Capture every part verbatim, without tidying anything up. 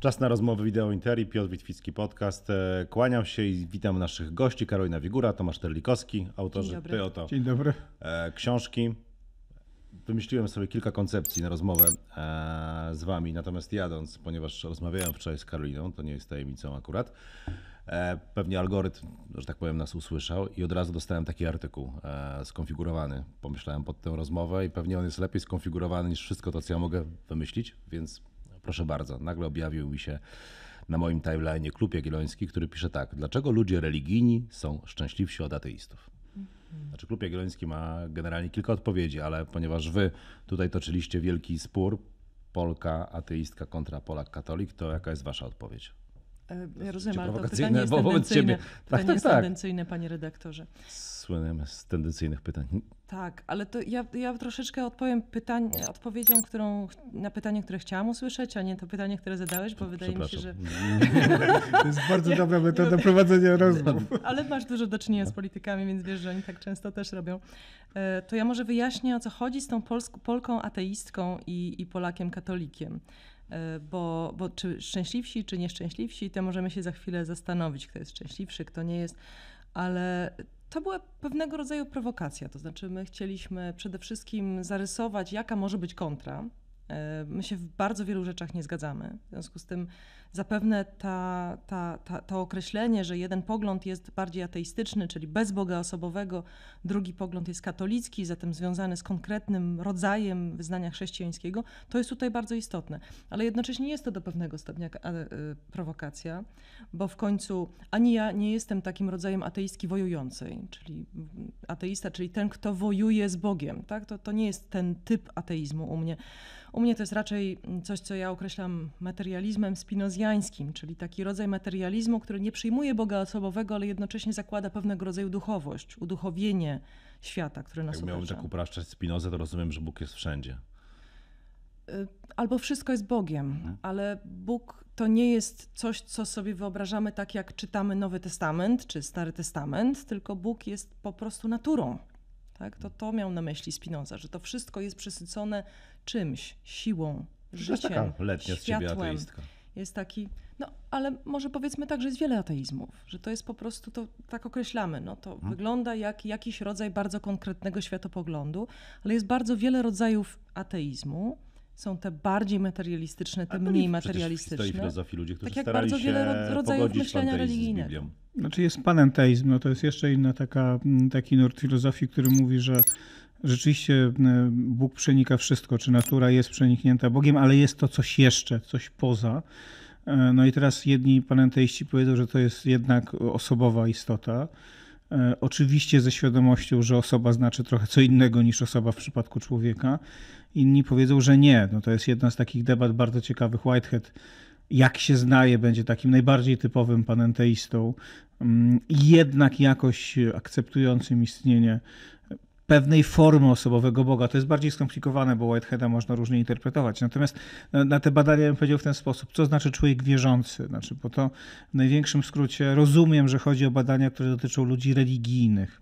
Czas na rozmowy wideo Interi, Piotr Witwicki podcast. Kłaniam się i witam naszych gości. Karolina Wigura, Tomasz Terlikowski, autorzy Ty oto Dzień dobry. Książki. Wymyśliłem sobie kilka koncepcji na rozmowę z wami, natomiast jadąc, ponieważ rozmawiałem wczoraj z Karoliną, to nie jest tajemnicą akurat, pewnie algorytm, że tak powiem, nas usłyszał i od razu dostałem taki artykuł skonfigurowany. Pomyślałem pod tę rozmowę i pewnie on jest lepiej skonfigurowany niż wszystko to, co ja mogę wymyślić, więc proszę bardzo, nagle objawił mi się na moim timeline Klub Jagielloński, który pisze tak: dlaczego ludzie religijni są szczęśliwsi od ateistów? Znaczy, Klub Jagielloński ma generalnie kilka odpowiedzi, ale ponieważ wy tutaj toczyliście wielki spór, Polka ateistka kontra Polak katolik, to jaka jest wasza odpowiedź? Ja rozumiem, ale to pytanie jest tendencyjne, tak, tak, jest tak. tendencyjne, panie redaktorze. Słynnym z tendencyjnych pytań. Tak, ale to ja, ja troszeczkę odpowiem pytań, odpowiedzią, którą, na pytanie, które chciałam usłyszeć, a nie to pytanie, które zadałeś, bo wydaje mi się, że... To jest bardzo nie, dobra metoda nie, prowadzenia rozmów. Ale masz dużo do czynienia z politykami, więc wiesz, że oni tak często też robią. To ja może wyjaśnię, o co chodzi z tą Polską, Polką ateistką i, i Polakiem katolikiem. Bo, bo czy szczęśliwsi, czy nieszczęśliwsi, to możemy się za chwilę zastanowić, kto jest szczęśliwszy, kto nie jest, ale to była pewnego rodzaju prowokacja. To znaczy, my chcieliśmy przede wszystkim zarysować, jaka może być kontra. My się w bardzo wielu rzeczach nie zgadzamy. W związku z tym zapewne ta, ta, ta, to określenie, że jeden pogląd jest bardziej ateistyczny, czyli bez Boga osobowego, drugi pogląd jest katolicki, zatem związany z konkretnym rodzajem wyznania chrześcijańskiego, to jest tutaj bardzo istotne. Ale jednocześnie jest to do pewnego stopnia prowokacja, bo w końcu ani ja nie jestem takim rodzajem ateistki wojującej, czyli ateista, czyli ten, kto wojuje z Bogiem. Tak? To, to nie jest ten typ ateizmu u mnie. U mnie to jest raczej coś, co ja określam materializmem spinozjańskim, czyli taki rodzaj materializmu, który nie przyjmuje Boga osobowego, ale jednocześnie zakłada pewnego rodzaju duchowość, uduchowienie świata, który nas otacza. Jak miałbym tak upraszczać Spinozę, to rozumiem, że Bóg jest wszędzie. Albo wszystko jest Bogiem, mhm. ale Bóg to nie jest coś, co sobie wyobrażamy tak, jak czytamy Nowy Testament czy Stary Testament, tylko Bóg jest po prostu naturą. Tak? To, to miał na myśli Spinoza, że to wszystko jest przesycone czymś, siłą, życiem, letnia światłem. Z ciebie ateistka. Jest taki, no ale może powiedzmy tak, że jest wiele ateizmów, że to jest po prostu, to tak określamy, no to hmm. wygląda jak jakiś rodzaj bardzo konkretnego światopoglądu, ale jest bardzo wiele rodzajów ateizmu. Są te bardziej materialistyczne, te mniej materialistyczne. W filozofii ludzie, którzy tak jak starali bardzo wiele rodzajów myślenia religijnego. Znaczy jest panenteizm, no to jest jeszcze inny taka, taki nurt filozofii, który mówi, że rzeczywiście Bóg przenika wszystko, czy natura jest przeniknięta Bogiem, ale jest to coś jeszcze, coś poza. No i teraz jedni panenteiści powiedzą, że to jest jednak osobowa istota. Oczywiście ze świadomością, że osoba znaczy trochę co innego niż osoba w przypadku człowieka. Inni powiedzą, że nie. No to jest jedna z takich debat bardzo ciekawych. Whitehead, jak się znaje, będzie takim najbardziej typowym panenteistą i jednak jakoś akceptującym istnienie pewnej formy osobowego Boga. To jest bardziej skomplikowane, bo Whiteheada można różnie interpretować. Natomiast na te badania bym powiedział w ten sposób, co znaczy człowiek wierzący. Znaczy, bo to w największym skrócie rozumiem, że chodzi o badania, które dotyczą ludzi religijnych.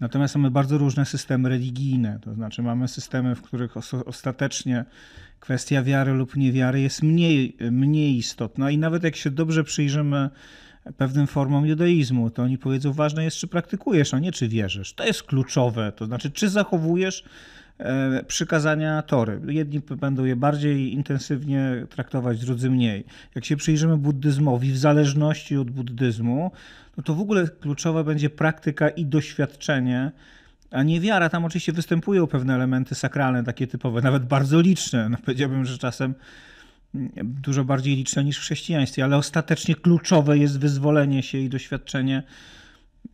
Natomiast mamy bardzo różne systemy religijne, to znaczy mamy systemy, w których ostatecznie kwestia wiary lub niewiary jest mniej, mniej istotna i nawet jak się dobrze przyjrzymy pewnym formom judaizmu, to oni powiedzą, ważne jest, czy praktykujesz, a nie czy wierzysz. To jest kluczowe, to znaczy czy zachowujesz przykazania Tory. Jedni będą je bardziej intensywnie traktować, drudzy mniej. Jak się przyjrzymy buddyzmowi, w zależności od buddyzmu, no to w ogóle kluczowa będzie praktyka i doświadczenie, a nie wiara. Tam oczywiście występują pewne elementy sakralne, takie typowe, nawet bardzo liczne. No powiedziałbym, że czasem dużo bardziej liczne niż w chrześcijaństwie, ale ostatecznie kluczowe jest wyzwolenie się i doświadczenie.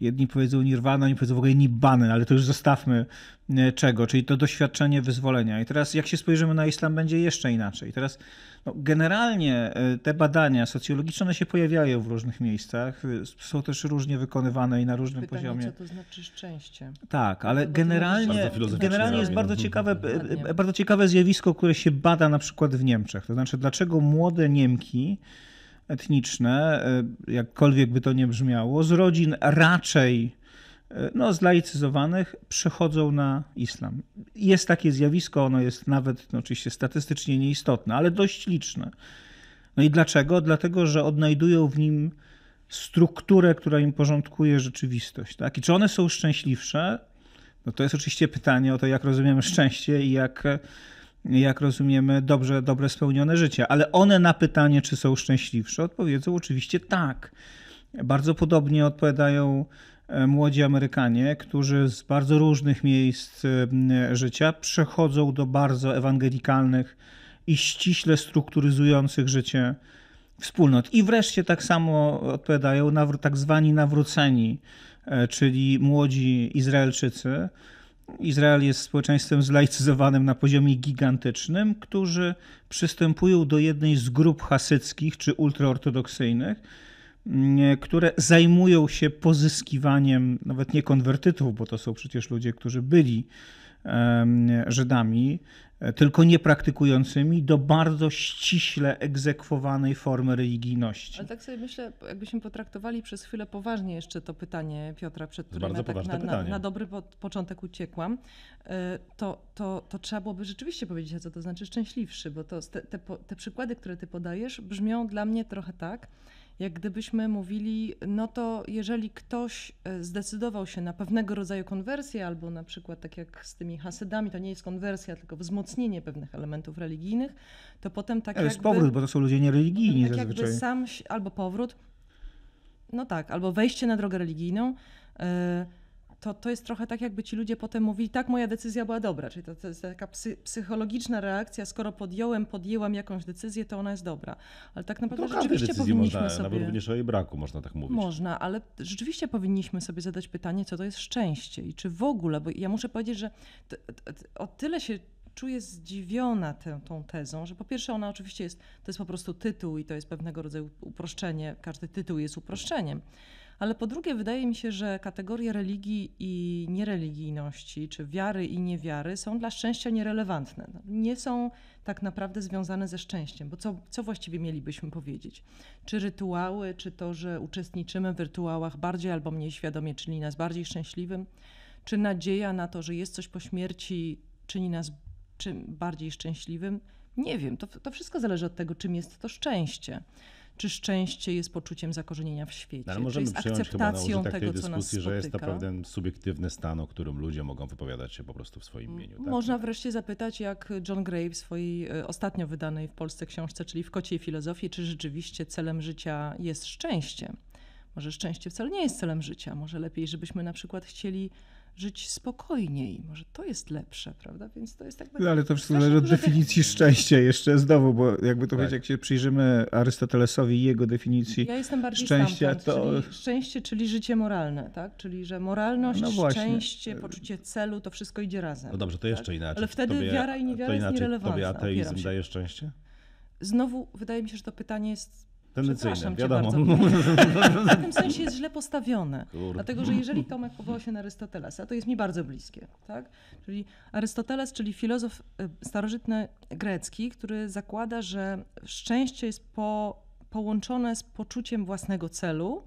Jedni powiedzą nirwana, inni powiedzą w ogóle nibbany, ale to już zostawmy czego, czyli to doświadczenie wyzwolenia. I teraz jak się spojrzymy na islam, będzie jeszcze inaczej. I teraz no, generalnie te badania socjologiczne, one się pojawiają w różnych miejscach, są też różnie wykonywane i na różnym Pytanie, poziomie. Pytanie, co to znaczy szczęście. Tak, ale generalnie, generalnie jest bardzo ciekawe, bardzo ciekawe zjawisko, które się bada na przykład w Niemczech. To znaczy, dlaczego młode Niemki etniczne, jakkolwiek by to nie brzmiało, z rodzin raczej no, zlaicyzowanych przechodzą na islam. Jest takie zjawisko, ono jest nawet no, oczywiście statystycznie nieistotne, ale dość liczne. No i dlaczego? Dlatego, że odnajdują w nim strukturę, która im porządkuje rzeczywistość. Tak? I czy one są szczęśliwsze? No to jest oczywiście pytanie o to, jak rozumiemy szczęście i jak, jak rozumiemy dobrze, dobre spełnione życie. Ale one na pytanie, czy są szczęśliwsze, odpowiedzą oczywiście tak. Bardzo podobnie odpowiadają młodzi Amerykanie, którzy z bardzo różnych miejsc życia przechodzą do bardzo ewangelikalnych i ściśle strukturyzujących życie wspólnot. I wreszcie tak samo odpowiadają tak zwani nawróceni, czyli młodzi Izraelczycy. Izrael jest społeczeństwem zlaicyzowanym na poziomie gigantycznym, którzy przystępują do jednej z grup hasyckich czy ultraortodoksyjnych, które zajmują się pozyskiwaniem nawet nie konwertytów, bo to są przecież ludzie, którzy byli Żydami, tylko niepraktykującymi, do bardzo ściśle egzekwowanej formy religijności. Ale tak sobie myślę, jakbyśmy potraktowali przez chwilę poważnie jeszcze to pytanie Piotra, przed którym ja tak na, na, na dobry początek uciekłam, to, to, to trzeba byłoby rzeczywiście powiedzieć, a co to znaczy szczęśliwszy, bo to, te, te, te przykłady, które ty podajesz, brzmią dla mnie trochę tak, jak gdybyśmy mówili, no to jeżeli ktoś zdecydował się na pewnego rodzaju konwersję, albo na przykład tak jak z tymi hasydami, to nie jest konwersja, tylko wzmocnienie pewnych elementów religijnych, to potem tak jakby... To jest powrót, bo to są ludzie niereligijni tak zazwyczaj. Jakby sam, albo powrót, no tak, albo wejście na drogę religijną, to, to jest trochę tak, jakby ci ludzie potem mówili, tak, moja decyzja była dobra, czyli to, to jest taka psy, psychologiczna reakcja, skoro podjąłem, podjęłam jakąś decyzję, to ona jest dobra. Ale tak naprawdę rzeczywiście powinniśmy można, sobie... Nawet również o jej braku można tak mówić. Można, ale rzeczywiście powinniśmy sobie zadać pytanie, co to jest szczęście i czy w ogóle, bo ja muszę powiedzieć, że t, t, t, o tyle się czuję zdziwiona tę, tą tezą, że po pierwsze ona oczywiście jest, to jest po prostu tytuł i to jest pewnego rodzaju uproszczenie, każdy tytuł jest uproszczeniem. Ale po drugie wydaje mi się, że kategorie religii i niereligijności, czy wiary i niewiary są dla szczęścia nierelewantne. Nie są tak naprawdę związane ze szczęściem, bo co, co właściwie mielibyśmy powiedzieć? Czy rytuały, czy to, że uczestniczymy w rytuałach bardziej albo mniej świadomie czyni nas bardziej szczęśliwym? Czy nadzieja na to, że jest coś po śmierci czyni nas czy bardziej szczęśliwym? Nie wiem, to, to wszystko zależy od tego, czym jest to szczęście. Czy szczęście jest poczuciem zakorzenienia w świecie, no, ale możemy czy jest akceptacją tego, tej dyskusji, co nas spotyka. Że jest naprawdę subiektywny stan, o którym ludzie mogą wypowiadać się po prostu w swoim imieniu. Tak? Można wreszcie zapytać, jak John Gray w swojej ostatnio wydanej w Polsce książce, czyli w Kociej Filozofii, czy rzeczywiście celem życia jest szczęście. Może szczęście wcale nie jest celem życia, może lepiej, żebyśmy na przykład chcieli żyć spokojniej. Może to jest lepsze, prawda? Więc to jest tak. No, ale to wszystko zależy od definicji szczęścia jeszcze znowu, bo jakby to tak. Wiecie, jak się przyjrzymy Arystotelesowi i jego definicji ja jestem bardziej szczęścia, stamtąd, to... Czyli szczęście, czyli życie moralne, tak? Czyli, że moralność, no szczęście, poczucie celu, to wszystko idzie razem. No dobrze, to jeszcze tak? inaczej. Ale wtedy tobie, wiara i niewiara jest nierelewantna. Tobie ateizm daje szczęście? Znowu wydaje mi się, że to pytanie jest... Przepraszam cię bardzo. W takim sensie jest źle postawione. Kurde. Dlatego, że jeżeli Tomek powoła się na Arystotelesa, to jest mi bardzo bliskie. Tak? Czyli Arystoteles, czyli filozof starożytny grecki, który zakłada, że szczęście jest po, połączone z poczuciem własnego celu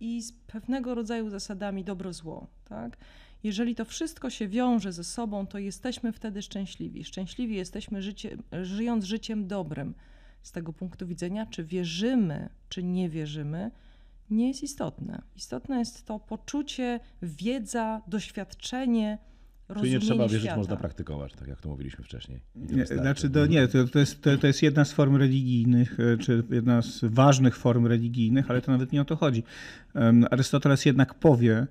i z pewnego rodzaju zasadami dobro-zło. Tak? Jeżeli to wszystko się wiąże ze sobą, to jesteśmy wtedy szczęśliwi. Szczęśliwi jesteśmy życie, żyjąc życiem dobrym. Z tego punktu widzenia, czy wierzymy, czy nie wierzymy, nie jest istotne. Istotne jest to poczucie, wiedza, doświadczenie, rozumienie świata. Czyli nie trzeba wierzyć, można praktykować, tak jak to mówiliśmy wcześniej. Nie, znaczy to, nie, to, to, jest, to, to jest jedna z form religijnych, czy jedna z ważnych form religijnych, ale to nawet nie o to chodzi. Arystoteles jednak powie,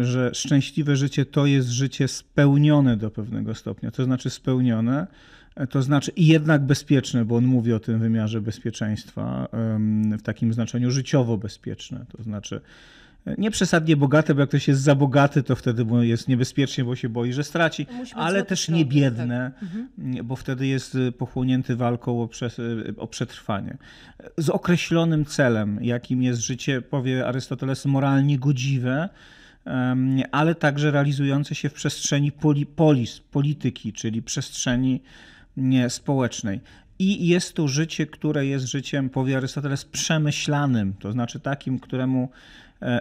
że szczęśliwe życie to jest życie spełnione do pewnego stopnia, to znaczy spełnione, to znaczy i jednak bezpieczne, bo on mówi o tym wymiarze bezpieczeństwa w takim znaczeniu życiowo bezpieczne, to znaczy nie przesadnie bogate, bo jak ktoś jest za bogaty, to wtedy jest niebezpiecznie, bo się boi, że straci, ale też nie biedne, tak. Bo wtedy jest pochłonięty walką o przetrwanie. Z określonym celem, jakim jest życie, powie Arystoteles, moralnie godziwe, ale także realizujące się w przestrzeni poli, polis, polityki, czyli przestrzeni społecznej. I jest to życie, które jest życiem, powie Arystoteles, przemyślanym, to znaczy takim, któremu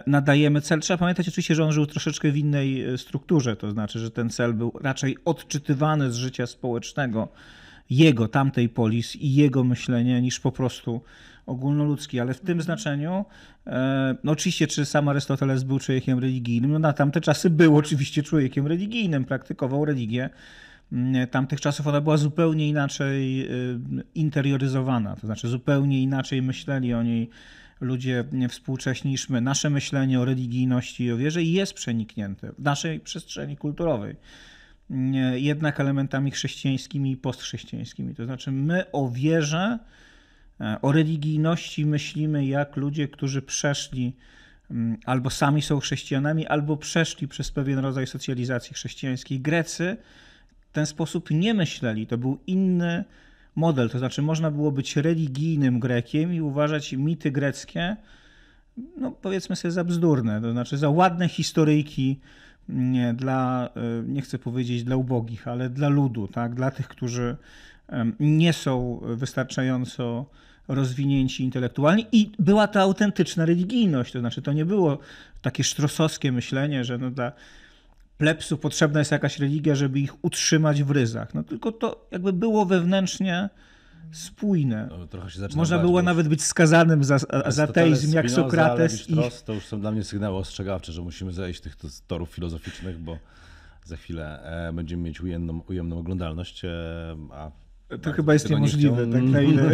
nadajemy cel. Trzeba pamiętać oczywiście, że on żył troszeczkę w innej strukturze, to znaczy, że ten cel był raczej odczytywany z życia społecznego jego, tamtej polis i jego myślenie niż po prostu ogólnoludzki, ale w tym znaczeniu no oczywiście, czy sam Arystoteles był człowiekiem religijnym, no na tamte czasy był oczywiście człowiekiem religijnym, praktykował religię. Tamtych czasów ona była zupełnie inaczej interioryzowana, to znaczy zupełnie inaczej myśleli o niej ludzie współcześni niż my. Nasze myślenie o religijności i o wierze jest przeniknięte w naszej przestrzeni kulturowej jednak elementami chrześcijańskimi i postchrześcijańskimi. To znaczy my o wierze, o religijności myślimy jak ludzie, którzy przeszli albo sami są chrześcijanami, albo przeszli przez pewien rodzaj socjalizacji chrześcijańskiej. Grecy w ten sposób nie myśleli. To był inny model. To znaczy można było być religijnym Grekiem i uważać mity greckie, no powiedzmy sobie, za bzdurne. To znaczy za ładne historyjki dla, nie chcę powiedzieć dla ubogich, ale dla ludu, tak? Dla tych, którzy nie są wystarczająco rozwinięci intelektualnie i była ta autentyczna religijność. To znaczy to nie było takie sztrosowskie myślenie, że no dla plebsu potrzebna jest jakaś religia, żeby ich utrzymać w ryzach. No tylko to jakby było wewnętrznie spójne. Trochę się można bać, było nawet być skazanym za, za ateizm, jak Spinoza, Sokrates. I... Trost, to już są dla mnie sygnały ostrzegawcze, że musimy zejść tych torów filozoficznych, bo za chwilę będziemy mieć ujemną, ujemną oglądalność, a to chyba jest niemożliwe, nie tak na ile...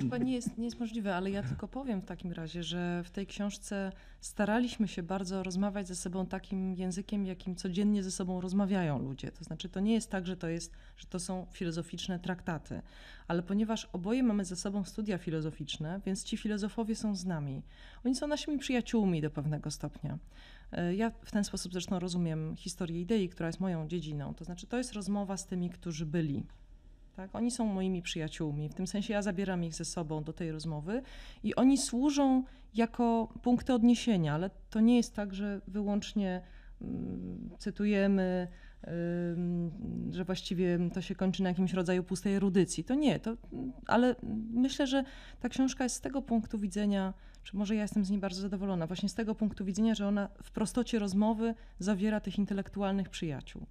Chyba nie jest, nie jest możliwe, ale ja tylko powiem w takim razie, że w tej książce staraliśmy się bardzo rozmawiać ze sobą takim językiem, jakim codziennie ze sobą rozmawiają ludzie. To znaczy to nie jest tak, że to, jest, że to są filozoficzne traktaty, ale ponieważ oboje mamy ze sobą studia filozoficzne, więc ci filozofowie są z nami. Oni są naszymi przyjaciółmi do pewnego stopnia. Ja w ten sposób zresztą rozumiem historię idei, która jest moją dziedziną. To znaczy to jest rozmowa z tymi, którzy byli. Tak? Oni są moimi przyjaciółmi, w tym sensie ja zabieram ich ze sobą do tej rozmowy i oni służą jako punkty odniesienia, ale to nie jest tak, że wyłącznie um, cytujemy, um, że właściwie to się kończy na jakimś rodzaju pustej erudycji. To nie, to, ale myślę, że ta książka jest z tego punktu widzenia, czy może ja jestem z niej bardzo zadowolona, właśnie z tego punktu widzenia, że ona w prostocie rozmowy zawiera tych intelektualnych przyjaciół.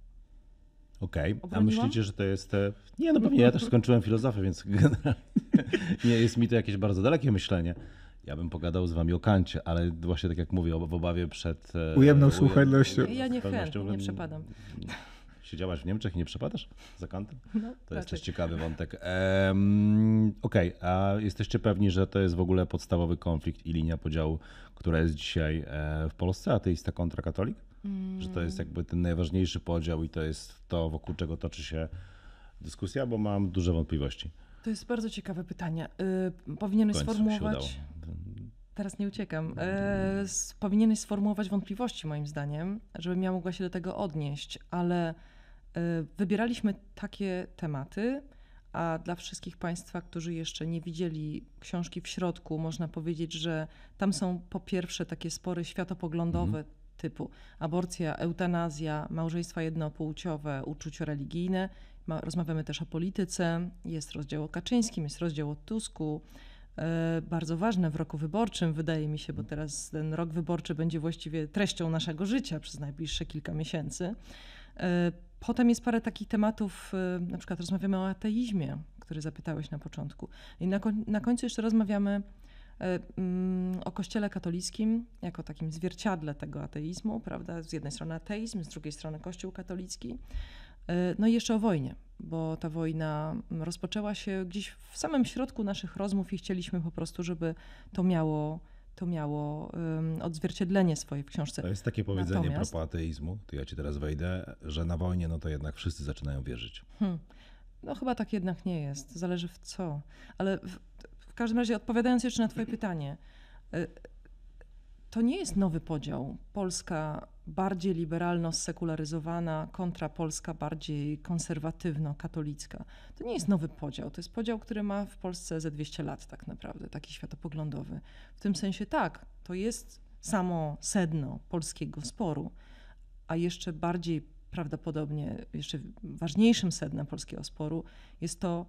Okej, okay. A myślicie, że to jest... Nie, no pewnie ja też skończyłem filozofię, więc generalnie nie jest mi to jakieś bardzo dalekie myślenie. Ja bym pogadał z wami o Kancie, ale właśnie tak jak mówię, w obawie przed... Ujemną słuchalnością. Ja nie chętnie, nie przepadam. Siedziałaś w Niemczech i nie przepadasz za Kantem? No, to raczej. Jest też ciekawy wątek. Um, Okej, okay. A jesteście pewni, że to jest w ogóle podstawowy konflikt i linia podziału, która jest dzisiaj w Polsce, ateista kontra katolik? Że to jest jakby ten najważniejszy podział i to jest to, wokół czego toczy się dyskusja, bo mam duże wątpliwości. To jest bardzo ciekawe pytanie. Yy, powinieneś sformułować... Teraz nie uciekam. Yy, powinieneś sformułować wątpliwości moim zdaniem, żebym ja mogła się do tego odnieść, ale yy, wybieraliśmy takie tematy, a dla wszystkich Państwa, którzy jeszcze nie widzieli książki w środku, można powiedzieć, że tam są po pierwsze takie spory światopoglądowe, mhm. typu aborcja, eutanazja, małżeństwa jednopłciowe, uczucia religijne. Rozmawiamy też o polityce, jest rozdział o Kaczyńskim, jest rozdział o Tusku. Bardzo ważne w roku wyborczym, wydaje mi się, bo teraz ten rok wyborczy będzie właściwie treścią naszego życia przez najbliższe kilka miesięcy. Potem jest parę takich tematów, na przykład rozmawiamy o ateizmie, który zapytałeś na początku. I na, koń- na końcu jeszcze rozmawiamy o Kościele katolickim jako takim zwierciadle tego ateizmu, prawda? Z jednej strony ateizm, z drugiej strony Kościół katolicki. No i jeszcze o wojnie, bo ta wojna rozpoczęła się gdzieś w samym środku naszych rozmów i chcieliśmy po prostu, żeby to miało, to miało odzwierciedlenie swoje w książce. To jest takie powiedzenie Natomiast... propos ateizmu, to ja ci teraz wejdę, że na wojnie no to jednak wszyscy zaczynają wierzyć. Hmm. No chyba tak jednak nie jest, zależy w co, ale... W... W każdym razie, odpowiadając jeszcze na twoje pytanie, to nie jest nowy podział. Polska bardziej liberalno-sekularyzowana kontra Polska bardziej konserwatywno-katolicka. To nie jest nowy podział. To jest podział, który ma w Polsce ze dwieście lat tak naprawdę, taki światopoglądowy. W tym sensie tak, to jest samo sedno polskiego sporu, a jeszcze bardziej prawdopodobnie, jeszcze ważniejszym sednem polskiego sporu jest to,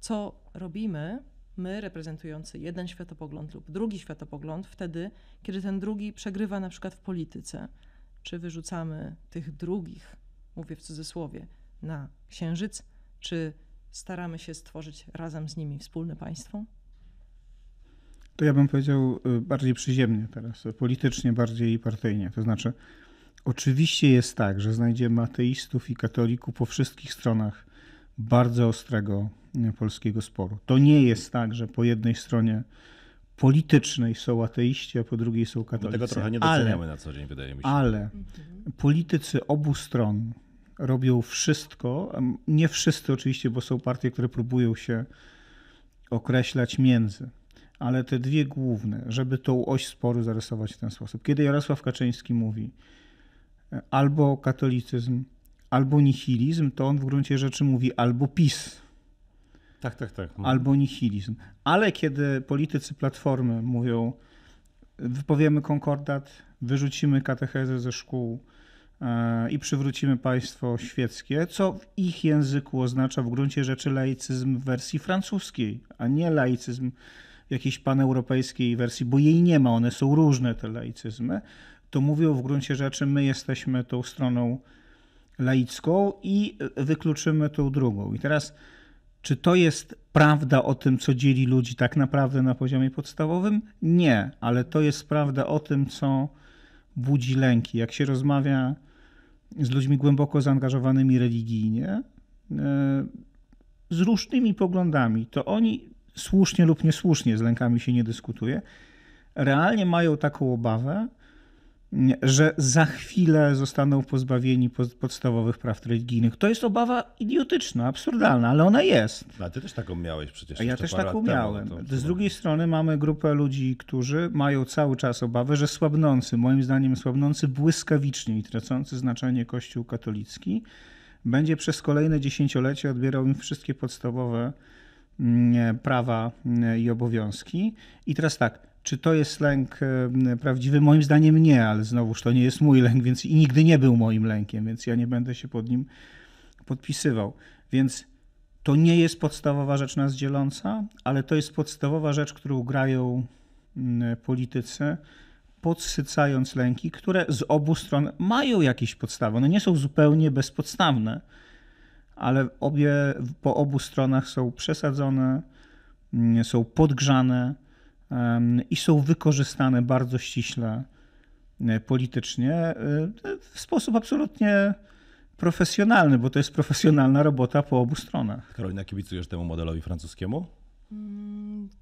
co robimy, my reprezentujący jeden światopogląd lub drugi światopogląd wtedy, kiedy ten drugi przegrywa na przykład w polityce. Czy wyrzucamy tych drugich, mówię w cudzysłowie, na księżyc, czy staramy się stworzyć razem z nimi wspólne państwo? To ja bym powiedział bardziej przyziemnie teraz, politycznie bardziej i partyjnie. To znaczy, oczywiście jest tak, że znajdziemy ateistów i katolików po wszystkich stronach bardzo ostrego polskiego sporu. To nie jest tak, że po jednej stronie politycznej są ateiści, a po drugiej są katolicy. Bo tego trochę nie doceniamy na co dzień, wydaje mi się. Ale politycy obu stron robią wszystko, nie wszyscy oczywiście, bo są partie, które próbują się określać między, ale te dwie główne, żeby tą oś sporu zarysować w ten sposób. Kiedy Jarosław Kaczyński mówi albo katolicyzm, albo nihilizm, to on w gruncie rzeczy mówi albo PiS, tak, tak, tak. albo nihilizm. Ale kiedy politycy Platformy mówią, wypowiemy konkordat, wyrzucimy katechezę ze szkół i przywrócimy państwo świeckie, co w ich języku oznacza w gruncie rzeczy laicyzm w wersji francuskiej, a nie laicyzm jakiejś paneuropejskiej wersji, bo jej nie ma, one są różne te laicyzmy, to mówią w gruncie rzeczy, my jesteśmy tą stroną laicką i wykluczymy tą drugą. I teraz, czy to jest prawda o tym, co dzieli ludzi tak naprawdę na poziomie podstawowym? Nie, ale to jest prawda o tym, co budzi lęki. Jak się rozmawia z ludźmi głęboko zaangażowanymi religijnie, z różnymi poglądami, to oni słusznie lub niesłusznie, z lękami się nie dyskutuje, realnie mają taką obawę, że za chwilę zostaną pozbawieni podstawowych praw religijnych. To jest obawa idiotyczna, absurdalna, ale ona jest. A ty też taką miałeś przecież. A ja też taką miałem. Temu, to... Z drugiej strony mamy grupę ludzi, którzy mają cały czas obawę, że słabnący, moim zdaniem słabnący błyskawicznie i tracący znaczenie Kościół katolicki będzie przez kolejne dziesięciolecia odbierał im wszystkie podstawowe prawa i obowiązki. I teraz tak, czy to jest lęk prawdziwy? Moim zdaniem nie, ale znowuż to nie jest mój lęk, więc i nigdy nie był moim lękiem, więc ja nie będę się pod nim podpisywał. Więc to nie jest podstawowa rzecz nas dzieląca, ale to jest podstawowa rzecz, którą grają politycy, podsycając lęki, które z obu stron mają jakieś podstawy. One nie są zupełnie bezpodstawne, ale obie, po obu stronach są przesadzone, są podgrzane i są wykorzystane bardzo ściśle politycznie w sposób absolutnie profesjonalny, bo to jest profesjonalna robota po obu stronach. Karolina, kibicujesz temu modelowi francuskiemu?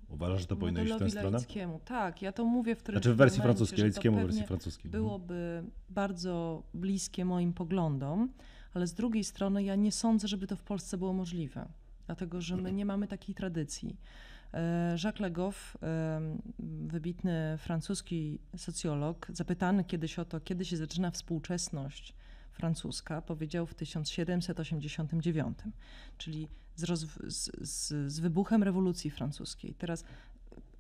Uważasz, że to powinno iść w tę stronę? Tak, ja to mówię w tryb. Znaczy w wersji francuskiej, laickiemu, w wersji francuskiej. Byłoby bardzo bliskie moim poglądom, ale z drugiej strony ja nie sądzę, żeby to w Polsce było możliwe, dlatego że my nie mamy takiej tradycji. Jacques Le Goff, wybitny francuski socjolog, zapytany kiedyś o to, kiedy się zaczyna współczesność francuska, powiedział w tysiąc siedemset osiemdziesiątym dziewiątym, czyli z, roz, z, z wybuchem rewolucji francuskiej. Teraz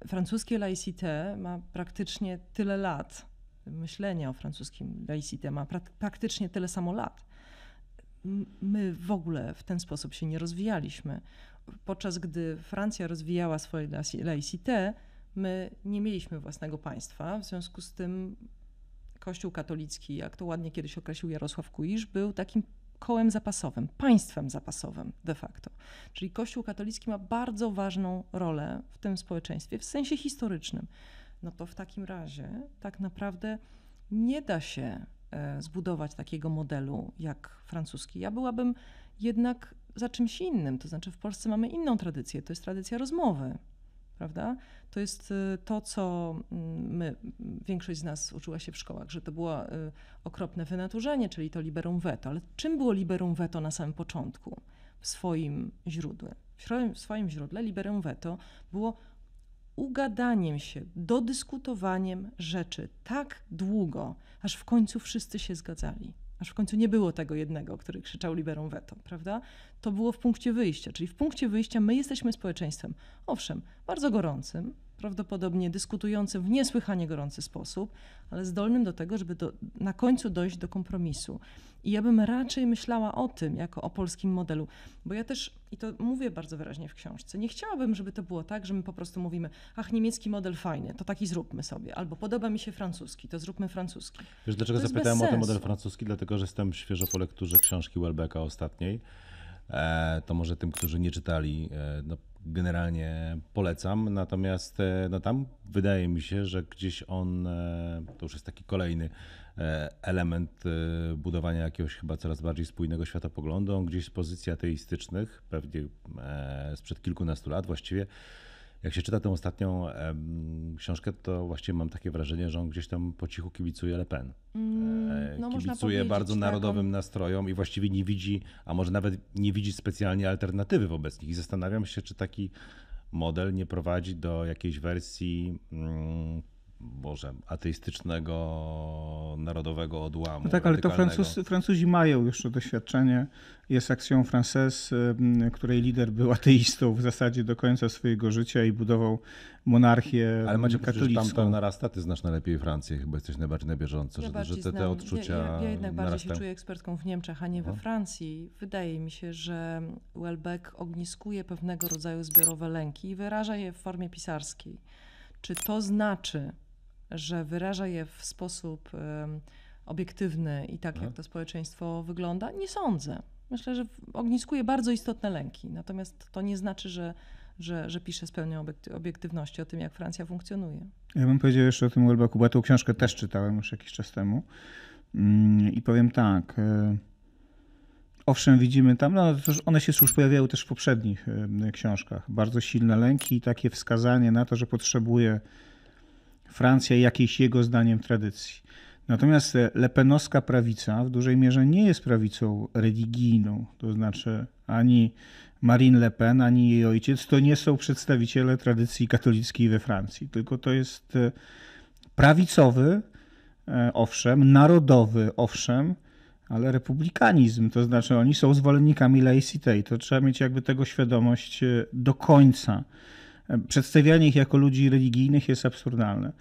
francuskie laïcité ma praktycznie tyle lat, myślenie o francuskim laïcité ma prak- praktycznie tyle samo lat. My w ogóle w ten sposób się nie rozwijaliśmy. Podczas gdy Francja rozwijała swoje laïcité, my nie mieliśmy własnego państwa, w związku z tym Kościół katolicki, jak to ładnie kiedyś określił Jarosław Kuisz, był takim kołem zapasowym, państwem zapasowym de facto. Czyli Kościół katolicki ma bardzo ważną rolę w tym społeczeństwie, w sensie historycznym. No to w takim razie tak naprawdę nie da się zbudować takiego modelu jak francuski. Ja byłabym jednak za czymś innym, to znaczy w Polsce mamy inną tradycję, to jest tradycja rozmowy, prawda? To jest to, co my, większość z nas uczyła się w szkołach, że to było okropne wynaturzenie, czyli to liberum veto. Ale czym było liberum veto na samym początku w swoim źródle? W swoim źródle liberum veto było ugadaniem się, dodyskutowaniem rzeczy tak długo, aż w końcu wszyscy się zgadzali. Aż w końcu nie było tego jednego, który krzyczał liberum veto, prawda? To było w punkcie wyjścia, czyli w punkcie wyjścia my jesteśmy społeczeństwem, owszem, bardzo gorącym, prawdopodobnie dyskutującym w niesłychanie gorący sposób, ale zdolnym do tego, żeby do, na końcu dojść do kompromisu. I ja bym raczej myślała o tym, jako o polskim modelu, bo ja też, i to mówię bardzo wyraźnie w książce, nie chciałabym, żeby to było tak, że my po prostu mówimy, ach, niemiecki model fajny, to taki zróbmy sobie, albo podoba mi się francuski, to zróbmy francuski. Wiesz, dlaczego zapytałem o ten model francuski? Dlatego, że jestem świeżo po lekturze książki Houellebecqa ostatniej, to może tym, którzy nie czytali, no generalnie polecam. Natomiast no tam wydaje mi się, że gdzieś on, to już jest taki kolejny element budowania jakiegoś chyba coraz bardziej spójnego światopoglądu, on gdzieś z pozycji ateistycznych, pewnie sprzed kilkunastu lat właściwie. Jak się czyta tę ostatnią książkę, to właściwie mam takie wrażenie, że on gdzieś tam po cichu kibicuje Le Pen. Mm, no kibicuje bardzo narodowym nastrojom i właściwie nie widzi, a może nawet nie widzi specjalnie alternatywy wobec nich. I zastanawiam się, czy taki model nie prowadzi do jakiejś wersji mm, Boże, ateistycznego, narodowego odłamu. No tak, ale to Francuz, Francuzi mają już to doświadczenie. Jest Action francaise, której lider był ateistą w zasadzie do końca swojego życia i budował monarchię ale macie katolicką. Ale tam narasta, ty znasz najlepiej Francję, chyba jesteś najbardziej na bieżąco, ja że, że te, te odczucia ja, ja, ja jednak bardziej narasta. Się czuję ekspertką w Niemczech, a nie we Francji. Wydaje mi się, że Houellebecq ogniskuje pewnego rodzaju zbiorowe lęki i wyraża je w formie pisarskiej. Czy to znaczy, że wyraża je w sposób obiektywny i tak, jak to społeczeństwo wygląda? Nie sądzę. Myślę, że ogniskuje bardzo istotne lęki. Natomiast to nie znaczy, że, że, że pisze z pełnią obiektywności o tym, jak Francja funkcjonuje. Ja bym powiedział jeszcze o tym Houellebecqu, bo ja tę książkę też czytałem już jakiś czas temu. I powiem tak. Owszem, widzimy tam, no one się już pojawiały też w poprzednich książkach. Bardzo silne lęki i takie wskazanie na to, że potrzebuje Francja jakiejś jego zdaniem tradycji. Natomiast lepenowska prawica w dużej mierze nie jest prawicą religijną, to znaczy ani Marine Le Pen, ani jej ojciec to nie są przedstawiciele tradycji katolickiej we Francji, tylko to jest prawicowy, owszem, narodowy, owszem, ale republikanizm, to znaczy oni są zwolennikami laicity. To trzeba mieć jakby tego świadomość do końca. Przedstawianie ich jako ludzi religijnych jest absurdalne.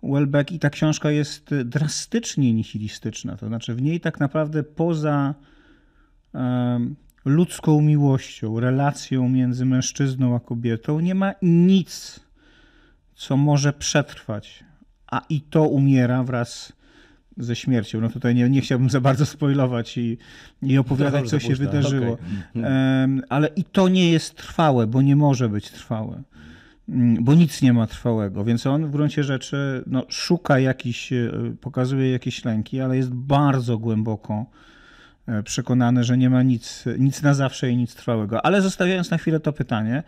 Houellebecq i ta książka jest drastycznie nihilistyczna, to znaczy w niej tak naprawdę poza ludzką miłością, relacją między mężczyzną a kobietą nie ma nic, co może przetrwać, a i to umiera wraz ze śmiercią. No tutaj nie, nie chciałbym za bardzo spoilować i, i opowiadać, dobrze, co się późno wydarzyło. Okay. Ale i to nie jest trwałe, bo nie może być trwałe, bo nic nie ma trwałego. Więc on w gruncie rzeczy no, szuka jakiś, pokazuje jakieś lęki, ale jest bardzo głęboko przekonany, że nie ma nic, nic na zawsze i nic trwałego. Ale zostawiając na chwilę to pytanie,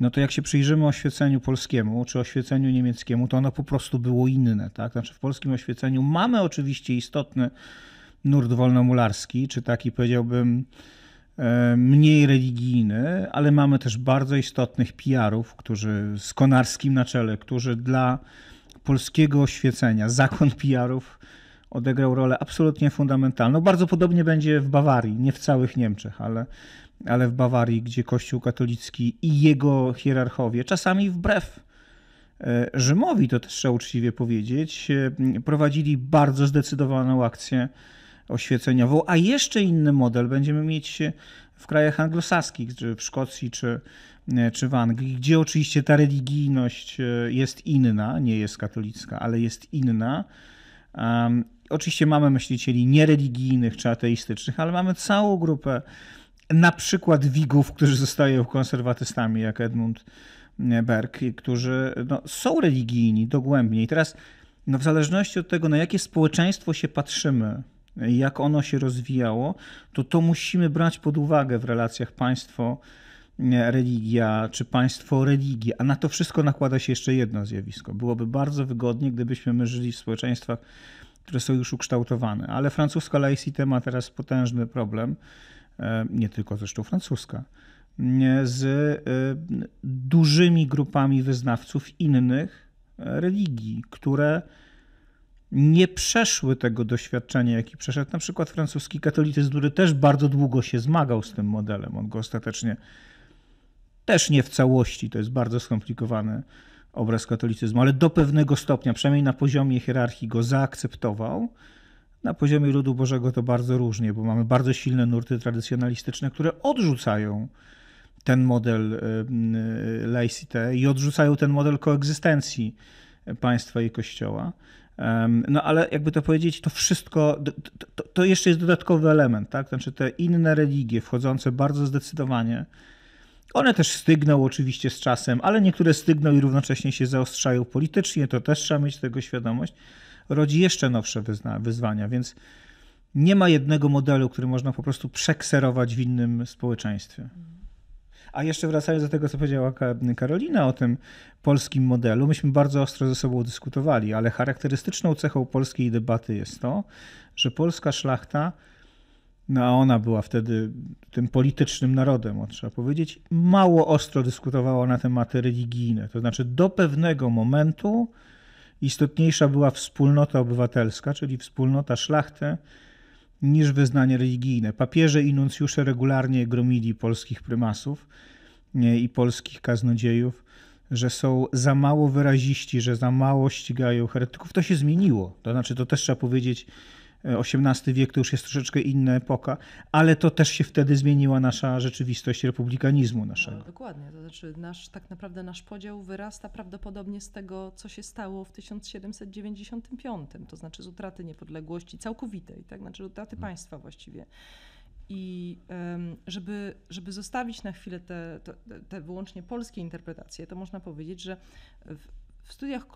no to jak się przyjrzymy oświeceniu polskiemu czy oświeceniu niemieckiemu, to ono po prostu było inne. Tak? Znaczy w polskim oświeceniu mamy oczywiście istotny nurt wolnomularski, czy taki powiedziałbym mniej religijny, ale mamy też bardzo istotnych P R ów, którzy z Konarskim na czele, którzy dla polskiego oświecenia, zakon P R ów odegrał rolę absolutnie fundamentalną. Bardzo podobnie będzie w Bawarii, nie w całych Niemczech, ale... ale w Bawarii, gdzie Kościół katolicki i jego hierarchowie, czasami wbrew Rzymowi, to też trzeba uczciwie powiedzieć, prowadzili bardzo zdecydowaną akcję oświeceniową, a jeszcze inny model będziemy mieć w krajach anglosaskich, czy w Szkocji, czy, czy w Anglii, gdzie oczywiście ta religijność jest inna, nie jest katolicka, ale jest inna. Um, oczywiście mamy myślicieli niereligijnych czy ateistycznych, ale mamy całą grupę na przykład Wigów, którzy zostają konserwatystami, jak Edmund Burke, którzy no, są religijni dogłębnie. I teraz no, w zależności od tego, na jakie społeczeństwo się patrzymy, jak ono się rozwijało, to to musimy brać pod uwagę w relacjach państwo-religia czy państwo-religia. A na to wszystko nakłada się jeszcze jedno zjawisko. Byłoby bardzo wygodnie, gdybyśmy my żyli w społeczeństwach, które są już ukształtowane. Ale francuska laicité ma teraz potężny problem, nie tylko zresztą francuska, z dużymi grupami wyznawców innych religii, które nie przeszły tego doświadczenia, jaki przeszedł na przykład francuski katolicyzm, który też bardzo długo się zmagał z tym modelem. On go ostatecznie też nie w całości, to jest bardzo skomplikowany obraz katolicyzmu, ale do pewnego stopnia, przynajmniej na poziomie hierarchii go zaakceptował. Na poziomie ludu Bożego to bardzo różnie, bo mamy bardzo silne nurty tradycjonalistyczne, które odrzucają ten model laicité i odrzucają ten model koegzystencji państwa i kościoła. No ale jakby to powiedzieć, to wszystko, to, to jeszcze jest dodatkowy element, tak? Znaczy te inne religie wchodzące bardzo zdecydowanie, one też stygną oczywiście z czasem, ale niektóre stygną i równocześnie się zaostrzają politycznie, to też trzeba mieć tego świadomość, rodzi jeszcze nowsze wyzwania, więc nie ma jednego modelu, który można po prostu przekserować w innym społeczeństwie. A jeszcze wracając do tego, co powiedziała Karolina o tym polskim modelu, myśmy bardzo ostro ze sobą dyskutowali, ale charakterystyczną cechą polskiej debaty jest to, że polska szlachta, no a ona była wtedy tym politycznym narodem, o, trzeba powiedzieć, mało ostro dyskutowała na tematy religijne. To znaczy do pewnego momentu istotniejsza była wspólnota obywatelska, czyli wspólnota szlachty, niż wyznanie religijne. Papieże i nuncjusze regularnie gromili polskich prymasów i polskich kaznodziejów, że są za mało wyraziści, że za mało ścigają heretyków. To się zmieniło. To znaczy, to też trzeba powiedzieć, osiemnasty wiek to już jest troszeczkę inna epoka, ale to też się wtedy zmieniła nasza rzeczywistość republikanizmu naszego. No, dokładnie, to znaczy nasz, tak naprawdę nasz podział wyrasta prawdopodobnie z tego, co się stało w tysiąc siedemset dziewięćdziesiątym piątym, to znaczy z utraty niepodległości całkowitej, tak? Znaczy utraty państwa właściwie. I żeby, żeby zostawić na chwilę te, te, te wyłącznie polskie interpretacje, to można powiedzieć, że w, W studiach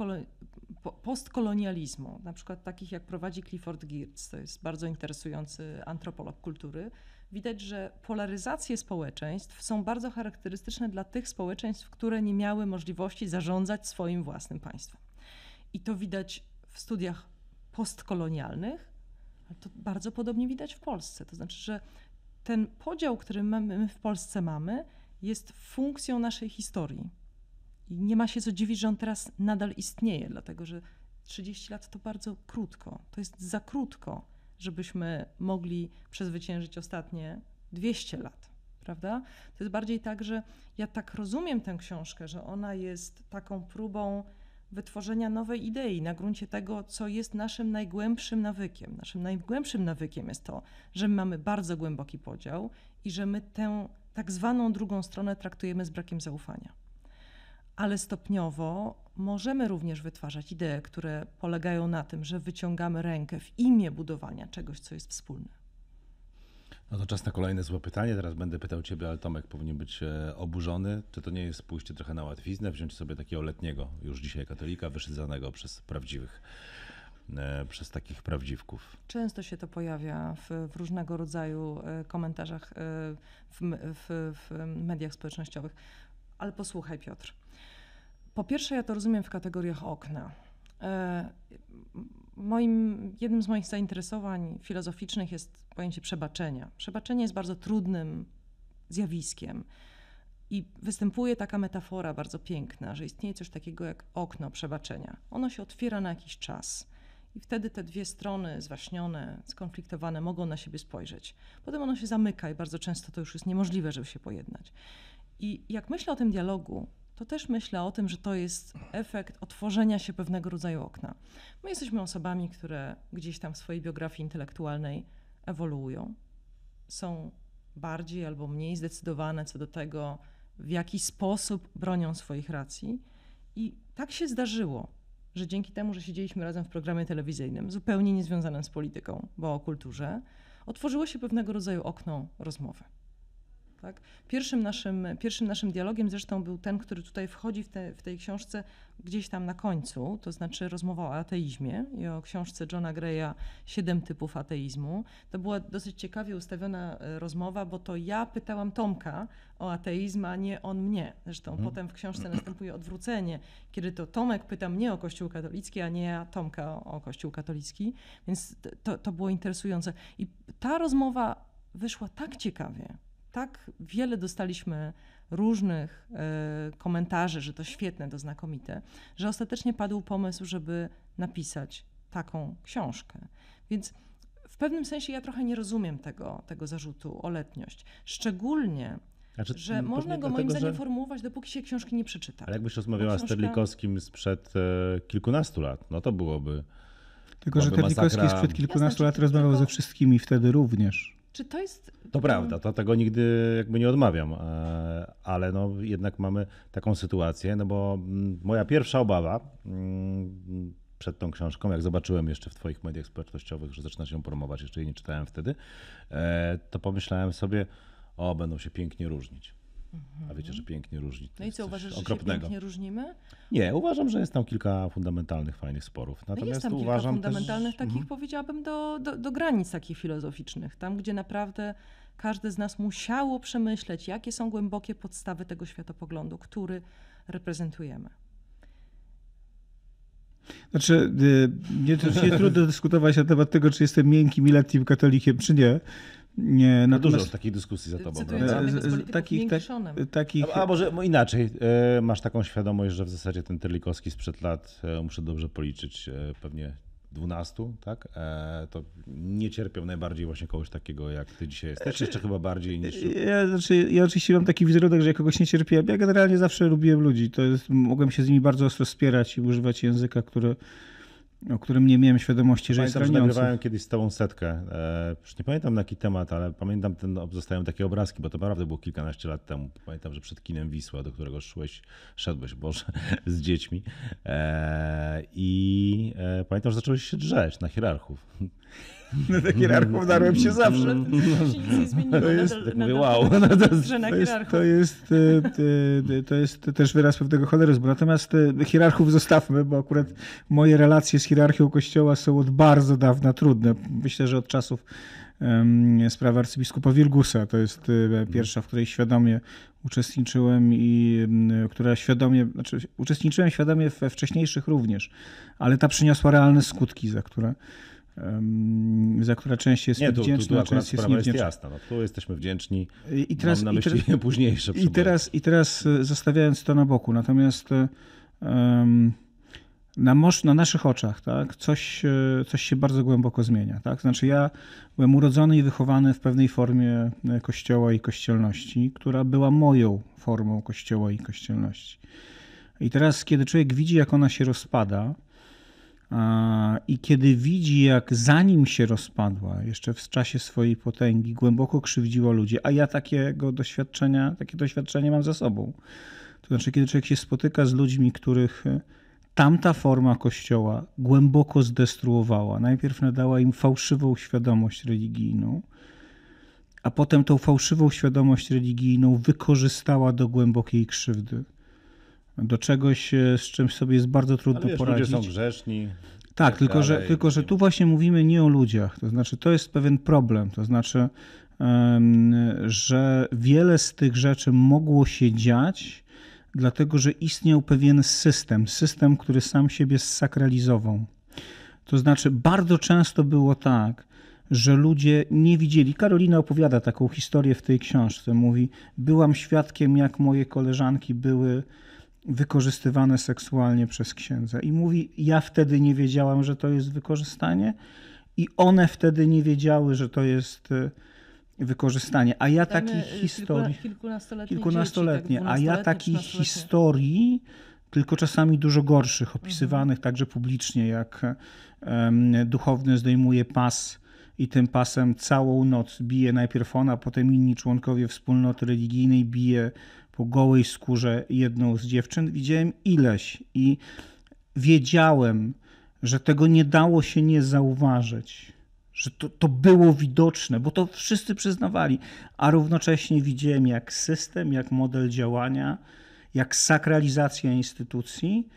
postkolonializmu, na przykład takich jak prowadzi Clifford Geertz, to jest bardzo interesujący antropolog kultury, widać, że polaryzacje społeczeństw są bardzo charakterystyczne dla tych społeczeństw, które nie miały możliwości zarządzać swoim własnym państwem. I to widać w studiach postkolonialnych, ale to bardzo podobnie widać w Polsce. To znaczy, że ten podział, który my w Polsce mamy, jest funkcją naszej historii. I nie ma się co dziwić, że on teraz nadal istnieje, dlatego że trzydzieści lat to bardzo krótko, to jest za krótko, żebyśmy mogli przezwyciężyć ostatnie dwieście lat, prawda? To jest bardziej tak, że ja tak rozumiem tę książkę, że ona jest taką próbą wytworzenia nowej idei na gruncie tego, co jest naszym najgłębszym nawykiem. Naszym najgłębszym nawykiem jest to, że my mamy bardzo głęboki podział i że my tę tak zwaną drugą stronę traktujemy z brakiem zaufania. Ale stopniowo możemy również wytwarzać idee, które polegają na tym, że wyciągamy rękę w imię budowania czegoś, co jest wspólne. No to czas na kolejne złe pytanie. Teraz będę pytał ciebie, ale Tomek powinien być oburzony. Czy to nie jest pójście trochę na łatwiznę, wziąć sobie takiego letniego już dzisiaj katolika, wyszydzanego przez prawdziwych, przez takich prawdziwków? Często się to pojawia w, w różnego rodzaju komentarzach w, w, w mediach społecznościowych. Ale posłuchaj, Piotr. Po pierwsze, ja to rozumiem w kategoriach okna. Moim, jednym z moich zainteresowań filozoficznych jest pojęcie przebaczenia. Przebaczenie jest bardzo trudnym zjawiskiem i występuje taka metafora bardzo piękna, że istnieje coś takiego jak okno przebaczenia. Ono się otwiera na jakiś czas i wtedy te dwie strony zwaśnione, skonfliktowane mogą na siebie spojrzeć. Potem ono się zamyka i bardzo często to już jest niemożliwe, żeby się pojednać. I jak myślę o tym dialogu, to też myślę o tym, że to jest efekt otworzenia się pewnego rodzaju okna. My jesteśmy osobami, które gdzieś tam w swojej biografii intelektualnej ewoluują. Są bardziej albo mniej zdecydowane co do tego, w jaki sposób bronią swoich racji. I tak się zdarzyło, że dzięki temu, że siedzieliśmy razem w programie telewizyjnym, zupełnie niezwiązanym z polityką, bo o kulturze, otworzyło się pewnego rodzaju okno rozmowy. Tak? Pierwszym, naszym, pierwszym naszym dialogiem zresztą był ten, który tutaj wchodzi w, te, w tej książce gdzieś tam na końcu, to znaczy rozmowa o ateizmie i o książce Johna Graya Siedem typów ateizmu. To była dosyć ciekawie ustawiona rozmowa, bo to ja pytałam Tomka o ateizm, a nie on mnie. Zresztą hmm. potem w książce następuje odwrócenie, kiedy to Tomek pyta mnie o Kościół katolicki, a nie ja Tomka o, o Kościół katolicki, więc to, to było interesujące. I ta rozmowa wyszła tak ciekawie. Tak wiele dostaliśmy różnych y, komentarzy, że to świetne, to znakomite, że ostatecznie padł pomysł, żeby napisać taką książkę. Więc w pewnym sensie ja trochę nie rozumiem tego, tego zarzutu o letniość. Szczególnie, znaczy, że można go moim zdaniem że... formułować, dopóki się książki nie przeczyta. Ale jakbyś rozmawiała książka... z Terlikowskim sprzed e, kilkunastu lat, no to byłoby Tylko, byłoby że Terlikowski masakra... sprzed kilkunastu Jasne, lat rozmawiał tylko... ze wszystkimi wtedy również. Czy to jest... To prawda, to tego nigdy jakby nie odmawiam, ale no jednak mamy taką sytuację, no bo moja pierwsza obawa przed tą książką, jak zobaczyłem jeszcze w twoich mediach społecznościowych, że zaczynasz ją promować, jeszcze jej nie czytałem wtedy, to pomyślałem sobie, o, będą się pięknie różnić. A wiecie, że pięknie różni. No i co, uważasz, okropnego. Że się pięknie różnimy? Nie, uważam, że jest tam kilka fundamentalnych, fajnych sporów. Natomiast no jest tam kilka fundamentalnych też... takich, mm. powiedziałabym, do, do, do granic takich filozoficznych. Tam, gdzie naprawdę każdy z nas musiało przemyśleć, jakie są głębokie podstawy tego światopoglądu, który reprezentujemy. Znaczy, nie, nie trudno dyskutować na temat tego, czy jestem miękkim i letnim katolikiem, czy nie. Nie, no dużo masz... takich dyskusji za tobą. Takich, tak, takich... A, a może inaczej, masz taką świadomość, że w zasadzie ten Terlikowski sprzed lat, muszę dobrze policzyć, pewnie dwunastu, tak? To nie cierpią najbardziej właśnie kogoś takiego, jak ty dzisiaj jesteś, jeszcze chyba bardziej niż... Ja, znaczy, ja oczywiście mam taki wizerunek, że ja kogoś nie cierpiłem. Ja generalnie zawsze lubiłem ludzi. To jest, mogłem się z nimi bardzo ostro spierać i używać języka, który... o którym nie miałem świadomości, że jest raniący. Nagrywałem kiedyś z tobą setkę. Już nie pamiętam na jaki temat, ale pamiętam, ten, zostają takie obrazki, bo to naprawdę było kilkanaście lat temu. Pamiętam, że przed kinem Wisła, do którego szłeś, szedłeś, Boże, z dziećmi. I pamiętam, że zacząłeś się drzeć na hierarchów. Na no, hierarchów darłem się zawsze. No, no, to jest, tak mówię, wow. To jest też wyraz pewnego holeryzmu. Natomiast hierarchów zostawmy, bo akurat moje relacje z hierarchią Kościoła są od bardzo dawna trudne. Myślę, że od czasów sprawy arcybiskupa Wilgusa. To jest pierwsza, w której świadomie uczestniczyłem i która świadomie, znaczy uczestniczyłem świadomie we wcześniejszych również, ale ta przyniosła realne skutki, za które za która część jest nie, tu, wdzięczna, tu, tu część jest niewdzięczna. Jest jasna, no, tu jesteśmy wdzięczni, i teraz, mam na myśli i teraz, późniejsze. I teraz, I teraz zostawiając to na boku, natomiast um, na, moż, na naszych oczach tak, coś, coś się bardzo głęboko zmienia. Tak? Znaczy ja byłem urodzony i wychowany w pewnej formie Kościoła i kościelności, która była moją formą Kościoła i kościelności. I teraz, kiedy człowiek widzi, jak ona się rozpada, i kiedy widzi, jak zanim się rozpadła, jeszcze w czasie swojej potęgi, głęboko krzywdziła ludzi, a ja takiego doświadczenia, takie doświadczenie mam za sobą. To znaczy, kiedy człowiek się spotyka z ludźmi, których tamta forma Kościoła głęboko zdestruowała. Najpierw nadała im fałszywą świadomość religijną, a potem tą fałszywą świadomość religijną wykorzystała do głębokiej krzywdy. Do czegoś, z czym sobie jest bardzo trudno wiesz, poradzić. Ludzie są grzeszni. Tak, tak tylko, dalej, że, tylko że tu właśnie mówimy nie o ludziach. To znaczy, to jest pewien problem. To znaczy, że wiele z tych rzeczy mogło się dziać, dlatego że istniał pewien system. System, który sam siebie sakralizował. To znaczy, bardzo często było tak, że ludzie nie widzieli. Karolina opowiada taką historię w tej książce. Mówi, byłam świadkiem, jak moje koleżanki były wykorzystywane seksualnie przez księdza. I mówi, ja wtedy nie wiedziałam, że to jest wykorzystanie i one wtedy nie wiedziały, że to jest wykorzystanie. A ja takich historii... Kilkunastoletnie, kilkunastoletnie dzieci, tak, a ja takich historii, tylko czasami dużo gorszych, opisywanych mhm. także publicznie, jak um, duchowny zdejmuje pas i tym pasem całą noc bije najpierw ona, potem inni członkowie wspólnoty religijnej bije po gołej skórze jedną z dziewczyn. Widziałem ileś i wiedziałem, że tego nie dało się nie zauważyć, że to, to było widoczne, bo to wszyscy przyznawali, a równocześnie widziałem, jak system, jak model działania, jak sakralizacja instytucji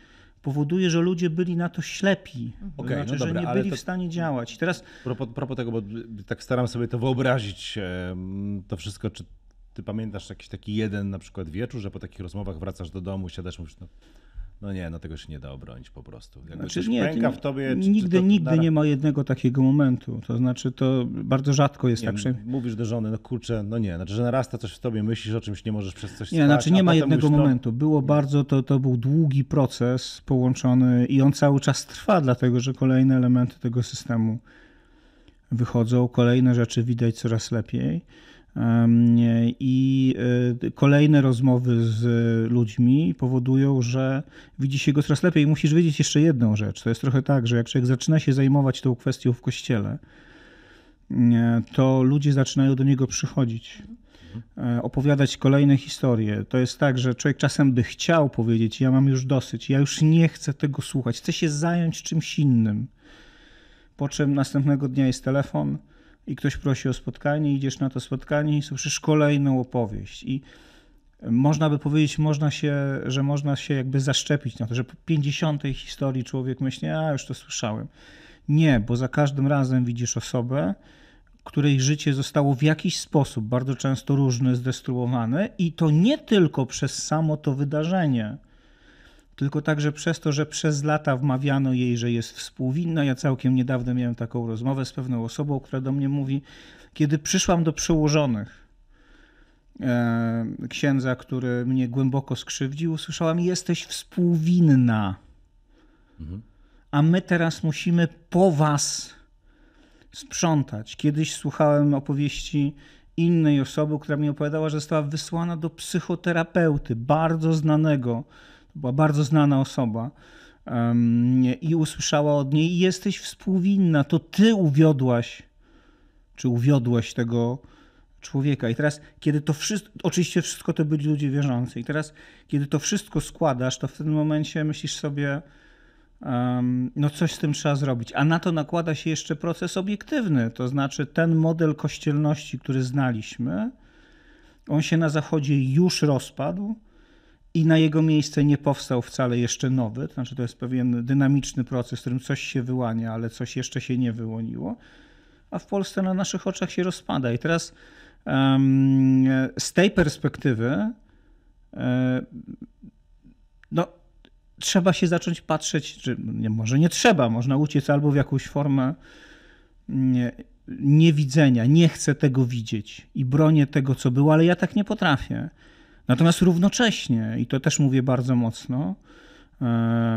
powoduje, że ludzie byli na to ślepi, okay, znaczy, no dobra, że nie byli to... w stanie działać. I teraz... Propos, propos tego, bo tak staram sobie to wyobrazić, to wszystko, czy ty pamiętasz jakiś taki jeden na przykład wieczór, że po takich rozmowach wracasz do domu, siadasz i mówisz, no, no nie, no tego się nie da obronić po prostu. Jakby znaczy, nie, pęka w tobie, czy, nigdy, czy to, nigdy na... nie ma jednego takiego momentu. To znaczy to bardzo rzadko jest nie, tak, że... Mówisz do żony, no kurczę, no nie, znaczy, że narasta coś w tobie, myślisz o czymś, nie możesz przez coś spać. Nie, znaczy nie ma jednego mówisz, momentu. Było no... bardzo, to, to był długi proces połączony i on cały czas trwa, dlatego że kolejne elementy tego systemu wychodzą, kolejne rzeczy widać coraz lepiej. I kolejne rozmowy z ludźmi powodują, że widzi się go coraz lepiej. I musisz wiedzieć jeszcze jedną rzecz. To jest trochę tak, że jak człowiek zaczyna się zajmować tą kwestią w kościele, to ludzie zaczynają do niego przychodzić. opowiadać kolejne historie. To jest tak, że człowiek czasem by chciał powiedzieć, ja mam już dosyć, ja już nie chcę tego słuchać, chcę się zająć czymś innym. Po czym następnego dnia jest telefon i ktoś prosi o spotkanie, idziesz na to spotkanie i słyszysz kolejną opowieść. I można by powiedzieć, można się, że można się jakby zaszczepić na to, że po pięćdziesiątej historii człowiek myśli, a już to słyszałem. Nie, bo za każdym razem widzisz osobę, której życie zostało w jakiś sposób, bardzo często różny, zdestruowane i to nie tylko przez samo to wydarzenie, tylko także przez to, że przez lata wmawiano jej, że jest współwinna. Ja całkiem niedawno miałem taką rozmowę z pewną osobą, która do mnie mówi, kiedy przyszłam do przełożonych księdza, który mnie głęboko skrzywdził, usłyszałam, jesteś współwinna, mhm. a my teraz musimy po was sprzątać. Kiedyś słuchałem opowieści innej osoby, która mi opowiadała, że została wysłana do psychoterapeuty, bardzo znanego, była bardzo znana osoba i usłyszała od niej, jesteś współwinna, to ty uwiodłaś, czy uwiodłeś tego człowieka. I teraz, kiedy to wszystko, oczywiście wszystko to byli ludzie wierzący, i teraz, kiedy to wszystko składasz, to w tym momencie myślisz sobie, no coś z tym trzeba zrobić. A na to nakłada się jeszcze proces obiektywny, to znaczy ten model kościelności, który znaliśmy, on się na Zachodzie już rozpadł i na jego miejsce nie powstał wcale jeszcze nowy. To znaczy to jest pewien dynamiczny proces, w którym coś się wyłania, ale coś jeszcze się nie wyłoniło. A w Polsce na naszych oczach się rozpada. I teraz um, z tej perspektywy no trzeba się zacząć patrzeć, czy nie, może nie trzeba, można uciec albo w jakąś formę niewidzenia, nie, nie chcę tego widzieć i bronię tego, co było, ale ja tak nie potrafię. Natomiast równocześnie, i to też mówię bardzo mocno,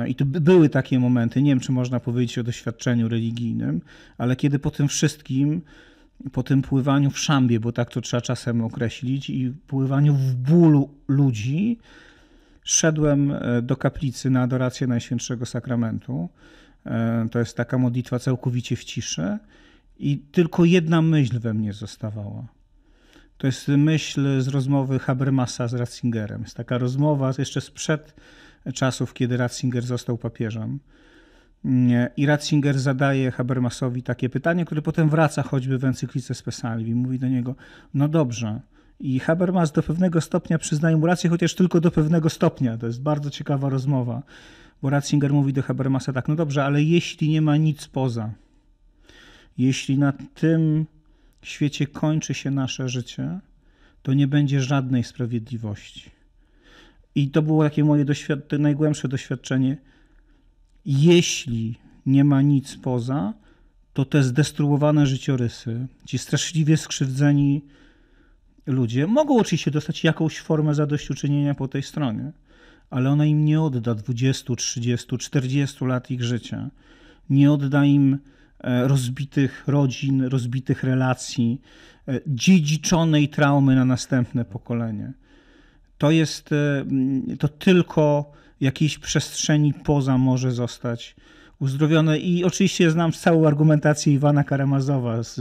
i to były takie momenty, nie wiem, czy można powiedzieć o doświadczeniu religijnym, ale kiedy po tym wszystkim, po tym pływaniu w szambie, bo tak to trzeba czasem określić, i pływaniu w bólu ludzi, szedłem do kaplicy na adorację Najświętszego Sakramentu. To jest taka modlitwa całkowicie w ciszy i tylko jedna myśl we mnie zostawała. To jest myśl z rozmowy Habermasa z Ratzingerem. Jest taka rozmowa jeszcze sprzed czasów, kiedy Ratzinger został papieżem. I Ratzinger zadaje Habermasowi takie pytanie, które potem wraca choćby w encyklice Spes Salvi. Mówi do niego, no dobrze. I Habermas do pewnego stopnia przyznaje mu rację, chociaż tylko do pewnego stopnia. To jest bardzo ciekawa rozmowa, bo Ratzinger mówi do Habermasa tak, no dobrze, ale jeśli nie ma nic poza, jeśli na tym świecie kończy się nasze życie, to nie będzie żadnej sprawiedliwości. I to było takie moje doświadczenie, najgłębsze doświadczenie. Jeśli nie ma nic poza, to te zdestruowane życiorysy, ci straszliwie skrzywdzeni ludzie mogą oczywiście dostać jakąś formę zadośćuczynienia po tej stronie, ale ona im nie odda dwudziestu, trzydziestu, czterdziestu lat ich życia. Nie odda im rozbitych rodzin, rozbitych relacji, dziedziczonej traumy na następne pokolenie. To jest, to tylko jakiejś przestrzeni poza może zostać uzdrowione. I oczywiście znam całą argumentację Iwana Karamazowa z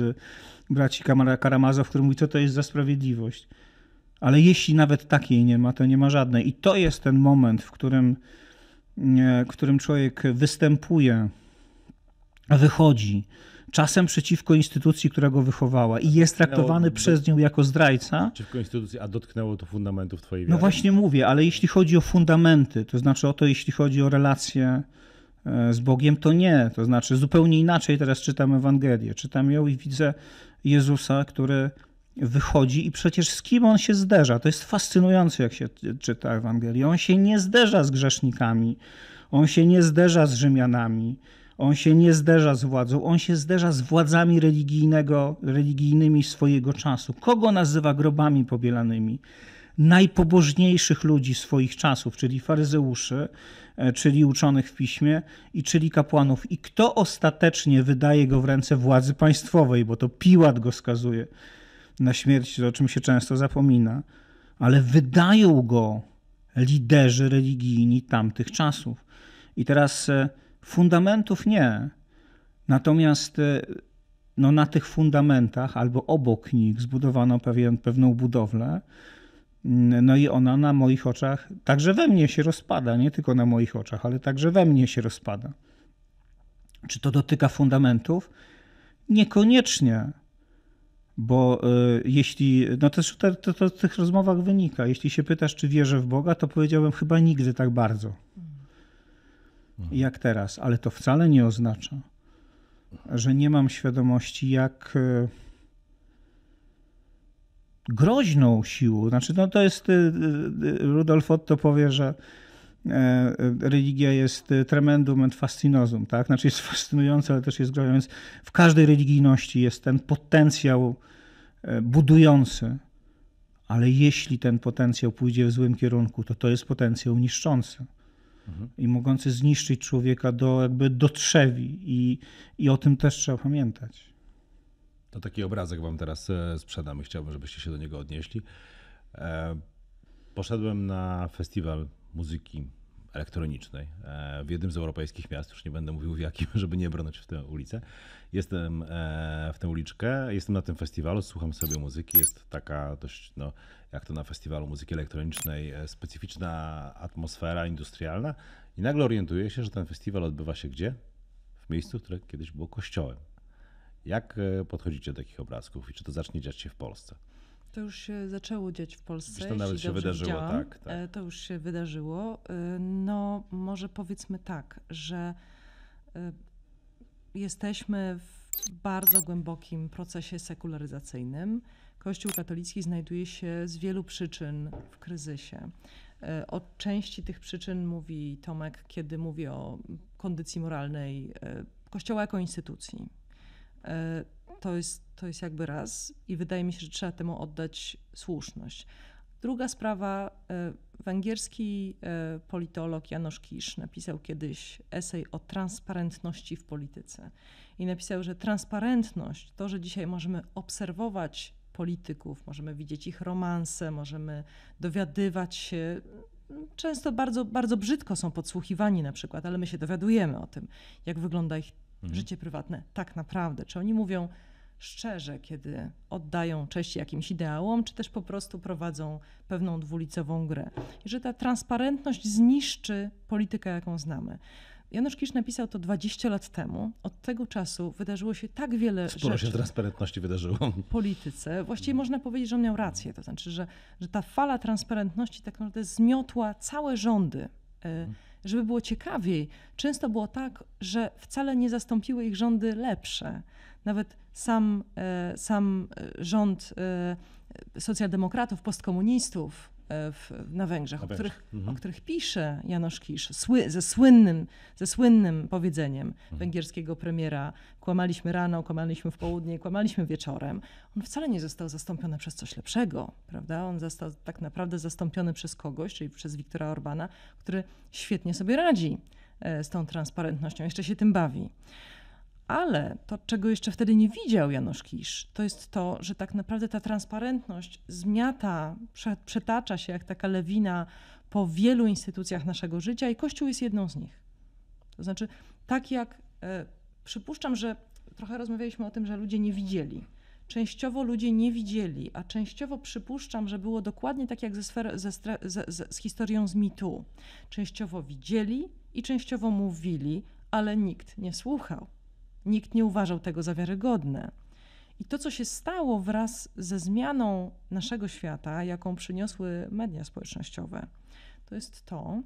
Braci Karamazow, który mówi, co to jest za sprawiedliwość. Ale jeśli nawet takiej nie ma, to nie ma żadnej. I to jest ten moment, w którym, w którym człowiek występuje, wychodzi, czasem przeciwko instytucji, która go wychowała i jest traktowany przez nią jako zdrajca. Przeciwko instytucji, a dotknęło to fundamentów twojej wiary. No właśnie mówię, ale jeśli chodzi o fundamenty, to znaczy o to, jeśli chodzi o relacje z Bogiem, to nie. To znaczy zupełnie inaczej teraz czytam Ewangelię. Czytam ją i widzę Jezusa, który wychodzi i przecież z kim on się zderza? To jest fascynujące, jak się czyta Ewangelię. On się nie zderza z grzesznikami, on się nie zderza z Rzymianami, on się nie zderza z władzą, on się zderza z władzami religijnego, religijnymi swojego czasu. Kogo nazywa grobami pobielanymi? Najpobożniejszych ludzi swoich czasów, czyli faryzeuszy, czyli uczonych w piśmie i czyli kapłanów. I kto ostatecznie wydaje go w ręce władzy państwowej, bo to Piłat go skazuje na śmierć, o czym się często zapomina, ale wydają go liderzy religijni tamtych czasów. I teraz fundamentów nie, natomiast no na tych fundamentach albo obok nich zbudowano pewien, pewną budowlę. No i ona na moich oczach, także we mnie się rozpada, nie tylko na moich oczach, ale także we mnie się rozpada. Czy to dotyka fundamentów? Niekoniecznie, bo y, jeśli, no też to, to, to w tych rozmowach wynika, jeśli się pytasz, czy wierzę w Boga, to powiedziałbym chyba nigdy tak bardzo, mhm. jak teraz. Ale to wcale nie oznacza, że nie mam świadomości, jak y, groźną siłą, znaczy no to jest, y, y, Rudolf Otto powie, że religia jest tremendum et fascinosum, tak? Znaczy jest fascynująca, ale też jest groźna, więc w każdej religijności jest ten potencjał budujący, ale jeśli ten potencjał pójdzie w złym kierunku, to to jest potencjał niszczący mhm. i mogący zniszczyć człowieka do, jakby do trzewi i, i o tym też trzeba pamiętać. To taki obrazek wam teraz sprzedam i chciałbym, żebyście się do niego odnieśli. Poszedłem na festiwal muzyki elektronicznej w jednym z europejskich miast, już nie będę mówił w jakim, żeby nie brnąć w tę ulicę. Jestem w tę uliczkę, jestem na tym festiwalu, słucham sobie muzyki, jest taka dość, no, jak to na festiwalu muzyki elektronicznej, specyficzna atmosfera industrialna i nagle orientuję się, że ten festiwal odbywa się gdzie? W miejscu, które kiedyś było kościołem. Jak podchodzicie do takich obrazków i czy to zacznie dziać się w Polsce? To już się zaczęło dziać w Polsce. To nawet się wydarzyło, tak, tak. To już się wydarzyło. No może powiedzmy tak, że jesteśmy w bardzo głębokim procesie sekularyzacyjnym. Kościół katolicki znajduje się z wielu przyczyn w kryzysie. O części tych przyczyn mówi Tomek, kiedy mówi o kondycji moralnej Kościoła jako instytucji. To jest, to jest jakby raz i wydaje mi się, że trzeba temu oddać słuszność. Druga sprawa, węgierski politolog Janusz Kisz napisał kiedyś esej o transparentności w polityce i napisał, że transparentność, to, że dzisiaj możemy obserwować polityków, możemy widzieć ich romanse, możemy dowiadywać się, często bardzo, bardzo brzydko są podsłuchiwani na przykład, ale my się dowiadujemy o tym, jak wygląda ich mhm. życie prywatne tak naprawdę, czy oni mówią szczerze, kiedy oddają cześć jakimś ideałom, czy też po prostu prowadzą pewną dwulicową grę. I że ta transparentność zniszczy politykę, jaką znamy. Janusz Kisz napisał to dwadzieścia lat temu. Od tego czasu wydarzyło się tak wiele Sporo rzeczy. Sporo się transparentności wydarzyło. W polityce. Właściwie można powiedzieć, że on miał rację. To znaczy, że, że ta fala transparentności tak naprawdę zmiotła całe rządy. Żeby było ciekawiej, często było tak, że wcale nie zastąpiły ich rządy lepsze. Nawet sam, sam rząd socjaldemokratów, postkomunistów w, na Węgrzech, na o, których, mhm. o których pisze Janusz Kisz, sły, ze, słynnym, ze słynnym powiedzeniem mhm. węgierskiego premiera, kłamaliśmy rano, kłamaliśmy w południe, kłamaliśmy wieczorem. On wcale nie został zastąpiony przez coś lepszego, prawda? On został tak naprawdę zastąpiony przez kogoś, czyli przez Wiktora Orbana, który świetnie sobie radzi z tą transparentnością, jeszcze się tym bawi. Ale to, czego jeszcze wtedy nie widział Janusz Kisz, to jest to, że tak naprawdę ta transparentność zmiata, przetacza się jak taka lawina po wielu instytucjach naszego życia i Kościół jest jedną z nich. To znaczy, tak jak e, przypuszczam, że trochę rozmawialiśmy o tym, że ludzie nie widzieli. Częściowo ludzie nie widzieli, a częściowo przypuszczam, że było dokładnie tak jak ze sfer, ze, ze, z historią z mitu. Częściowo widzieli i częściowo mówili, ale nikt nie słuchał. Nikt nie uważał tego za wiarygodne. I to, co się stało wraz ze zmianą naszego świata, jaką przyniosły media społecznościowe, to jest to,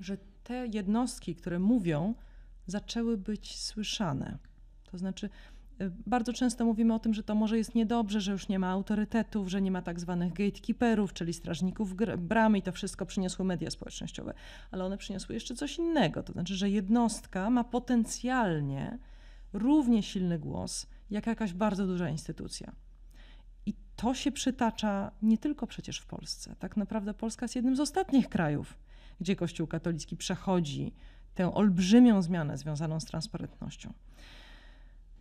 że te jednostki, które mówią, zaczęły być słyszane. To znaczy, bardzo często mówimy o tym, że to może jest niedobrze, że już nie ma autorytetów, że nie ma tak zwanych gatekeeperów, czyli strażników bramy i to wszystko przyniosły media społecznościowe. Ale one przyniosły jeszcze coś innego, to znaczy, że jednostka ma potencjalnie równie silny głos, jak jakaś bardzo duża instytucja. I to się przytacza nie tylko przecież w Polsce. Tak naprawdę Polska jest jednym z ostatnich krajów, gdzie Kościół katolicki przechodzi tę olbrzymią zmianę związaną z transparentnością.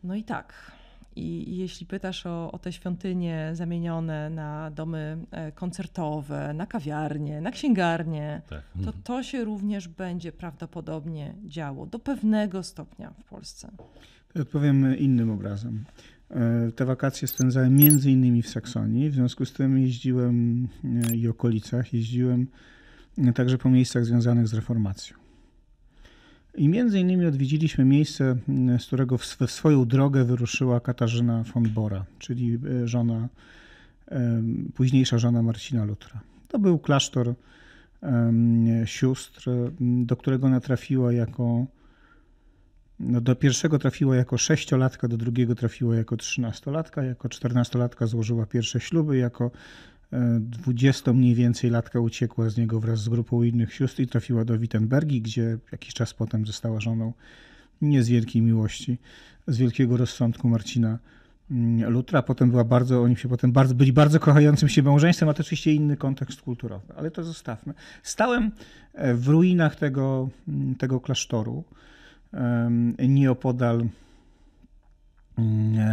No i tak. I jeśli pytasz o, o te świątynie zamienione na domy koncertowe, na kawiarnie, na księgarnie, tak. to to się również będzie prawdopodobnie działo do pewnego stopnia w Polsce. Odpowiem innym obrazem. Te wakacje spędzałem między innymi w Saksonii, w związku z tym jeździłem i okolicach, jeździłem także po miejscach związanych z reformacją. I między innymi odwiedziliśmy miejsce, z którego w swoją drogę wyruszyła Katarzyna von Bora, czyli żona, późniejsza żona Marcina Lutera. To był klasztor sióstr, do którego ona trafiła jako, no do pierwszego trafiła jako sześciolatka, do drugiego trafiła jako trzynastolatka, jako czternastolatka złożyła pierwsze śluby, jako dwudziesto mniej więcej latka uciekła z niego wraz z grupą innych sióstr i trafiła do Wittenbergi, gdzie jakiś czas potem została żoną nie z wielkiej miłości, z wielkiego rozsądku Marcina Lutera. Potem była bardzo, oni się potem bardzo, byli bardzo kochającym się małżeństwem, a to oczywiście inny kontekst kulturowy, ale to zostawmy. Stałem w ruinach tego, tego klasztoru nieopodal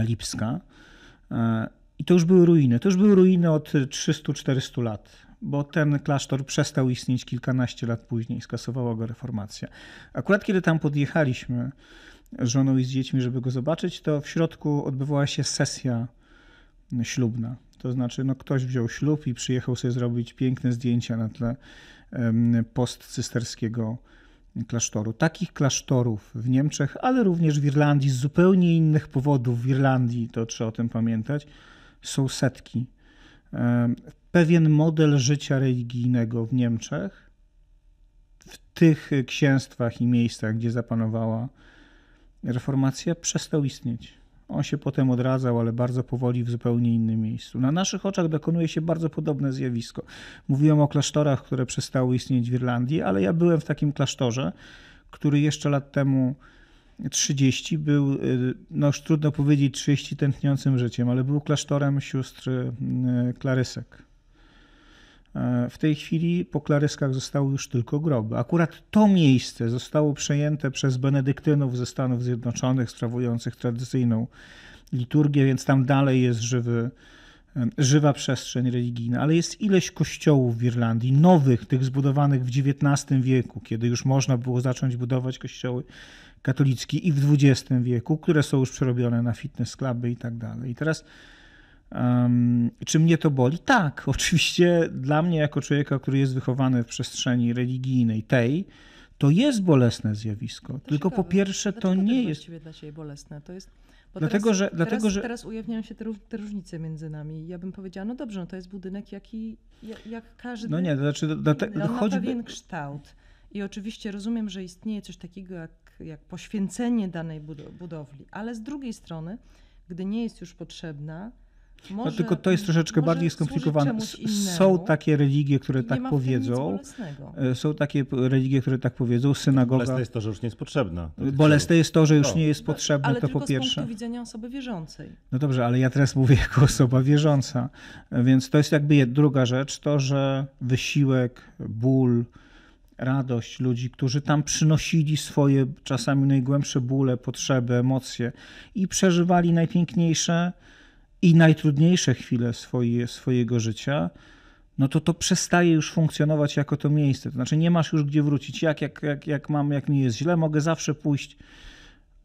Lipska. I to już były ruiny. To już były ruiny od trzystu do czterystu lat, bo ten klasztor przestał istnieć kilkanaście lat później, skasowała go reformacja. Akurat kiedy tam podjechaliśmy z żoną i z dziećmi, żeby go zobaczyć, to w środku odbywała się sesja ślubna. To znaczy no, ktoś wziął ślub i przyjechał sobie zrobić piękne zdjęcia na tle postcysterskiego klasztoru. Takich klasztorów w Niemczech, ale również w Irlandii z zupełnie innych powodów. W Irlandii, to trzeba o tym pamiętać, są setki. Pewien model życia religijnego w Niemczech, w tych księstwach i miejscach, gdzie zapanowała reformacja, przestał istnieć. On się potem odradzał, ale bardzo powoli w zupełnie innym miejscu. Na naszych oczach dokonuje się bardzo podobne zjawisko. Mówiłem o klasztorach, które przestały istnieć w Irlandii, ale ja byłem w takim klasztorze, który jeszcze lat temu trzydzieści był, no już trudno powiedzieć trzydzieści tętniącym życiem, ale był klasztorem sióstr klarysek. W tej chwili po klaryskach zostały już tylko groby. Akurat to miejsce zostało przejęte przez benedyktynów ze Stanów Zjednoczonych, sprawujących tradycyjną liturgię, więc tam dalej jest żywy, żywa przestrzeń religijna. Ale jest ileś kościołów w Irlandii, nowych, tych zbudowanych w dziewiętnastym wieku, kiedy już można było zacząć budować kościoły katolickie, i w dwudziestym wieku, które są już przerobione na fitness kluby i tak dalej. I teraz... Um, czy mnie to boli? Tak, oczywiście dla mnie jako człowieka, który jest wychowany w przestrzeni religijnej tej, to jest bolesne zjawisko. To tylko ciekawe. Po pierwsze dlaczego to nie jest... właściwie dla ciebie bolesne? To jest... Bo dlatego, teraz, że, teraz, dlatego, że... teraz ujawniają się te, te różnice między nami. Ja bym powiedziała, no dobrze, no to jest budynek jaki, jak, jak każdy. No nie, to znaczy... Do, do te... no, on choćby... ma pewien kształt. I oczywiście rozumiem, że istnieje coś takiego jak, jak poświęcenie danej budowli, ale z drugiej strony, gdy nie jest już potrzebna, Może, no, tylko to jest troszeczkę bardziej skomplikowane. Są takie religie, które tak powiedzą. Są takie religie, które tak powiedzą. Synagoga. Bolesne jest to, że już nie jest potrzebna. Bolesne jest to, że już nie jest potrzebne, ale to tylko po pierwsze. Ale z punktu widzenia osoby wierzącej. No dobrze, ale ja teraz mówię jako osoba wierząca. Więc to jest jakby druga rzecz, to, że wysiłek, ból, radość ludzi, którzy tam przynosili swoje czasami najgłębsze bóle, potrzeby, emocje i przeżywali najpiękniejsze i najtrudniejsze chwile swoje, swojego życia, no to to przestaje już funkcjonować jako to miejsce. To znaczy nie masz już gdzie wrócić. Jak, jak, jak, jak mam, jak mi jest źle, mogę zawsze pójść.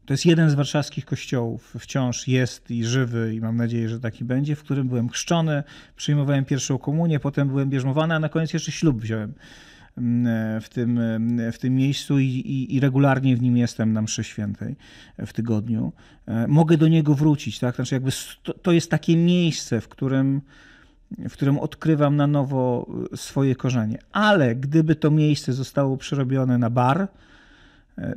To jest jeden z warszawskich kościołów, wciąż jest i żywy i mam nadzieję, że taki będzie, w którym byłem chrzczony, przyjmowałem pierwszą komunię, potem byłem bierzmowany, a na koniec jeszcze ślub wziąłem w tym, w tym miejscu i, i, i regularnie w nim jestem na mszy świętej w tygodniu. Mogę do niego wrócić, tak? Znaczy jakby to, to jest takie miejsce, w którym, w którym odkrywam na nowo swoje korzenie. Ale gdyby to miejsce zostało przerobione na bar,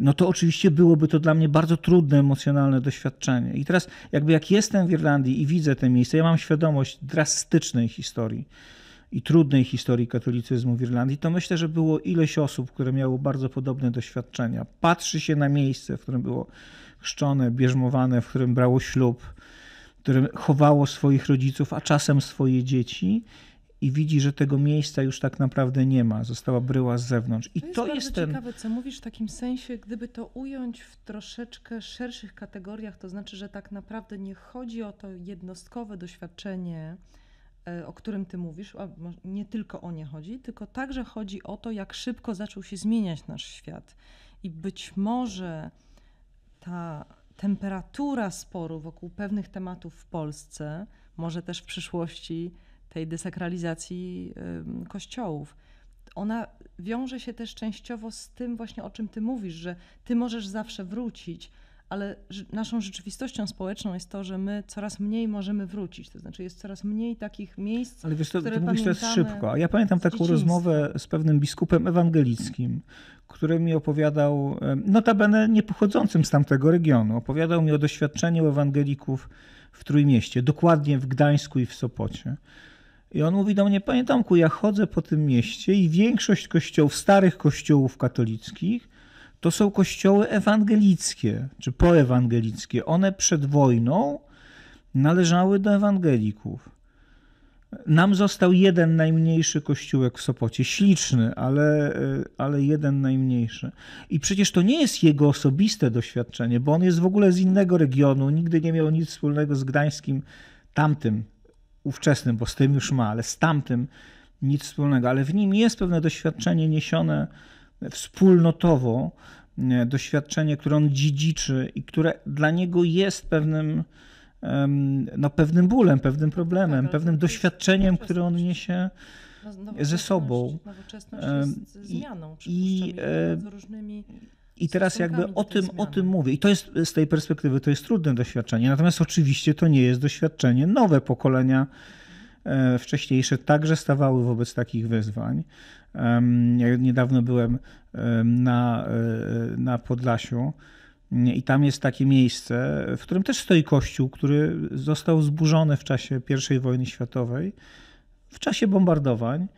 no to oczywiście byłoby to dla mnie bardzo trudne emocjonalne doświadczenie. I teraz jakby jak jestem w Irlandii i widzę te miejsce, ja mam świadomość drastycznej historii i trudnej historii katolicyzmu w Irlandii, to myślę, że było ileś osób, które miało bardzo podobne doświadczenia. Patrzy się na miejsce, w którym było chrzczone, bierzmowane, w którym brało ślub, w którym chowało swoich rodziców, a czasem swoje dzieci i widzi, że tego miejsca już tak naprawdę nie ma. Została bryła z zewnątrz. I to jest, to jest ten... ciekawe, co mówisz w takim sensie, gdyby to ująć w troszeczkę szerszych kategoriach, to znaczy, że tak naprawdę nie chodzi o to jednostkowe doświadczenie, o którym ty mówisz, a nie tylko o nie chodzi, tylko także chodzi o to, jak szybko zaczął się zmieniać nasz świat. I być może ta, temperatura sporu wokół pewnych tematów w Polsce, może też w przyszłości tej desakralizacji kościołów, ona wiąże się też częściowo z tym właśnie, o czym ty mówisz, że ty możesz zawsze wrócić, ale naszą rzeczywistością społeczną jest to, że my coraz mniej możemy wrócić. To znaczy jest coraz mniej takich miejsc, ale wiesz, to, które ty mówisz teraz szybko. Ja pamiętam taką rozmowę z pewnym biskupem ewangelickim, który mi opowiadał, notabene nie pochodzącym z tamtego regionu, opowiadał mi o doświadczeniu ewangelików w Trójmieście, dokładnie w Gdańsku i w Sopocie. I on mówi do mnie, panie Tomku, ja chodzę po tym mieście i większość kościołów, starych kościołów katolickich, to są kościoły ewangelickie, czy poewangelickie. One przed wojną należały do ewangelików. Nam został jeden najmniejszy kościółek w Sopocie, śliczny, ale, ale jeden najmniejszy. I przecież to nie jest jego osobiste doświadczenie, bo on jest w ogóle z innego regionu, nigdy nie miał nic wspólnego z gdańskim tamtym, ówczesnym, bo z tym już ma, ale z tamtym nic wspólnego. Ale w nim jest pewne doświadczenie niesione wspólnotowo, doświadczenie, które on dziedziczy i które dla niego jest pewnym, no, pewnym bólem, pewnym problemem, tak, pewnym doświadczeniem, które on niesie ze sobą. Nowoczesność jest zmianą, i, i, różnymi i teraz jakby o tym, o tym mówię. I to jest z tej perspektywy to jest trudne doświadczenie. Natomiast oczywiście to nie jest doświadczenie. Nowe pokolenia wcześniejsze także stawały wobec takich wyzwań. Ja niedawno byłem na, na Podlasiu i tam jest takie miejsce, w którym też stoi kościół, który został zburzony w czasie pierwszej wojny światowej, w czasie bombardowań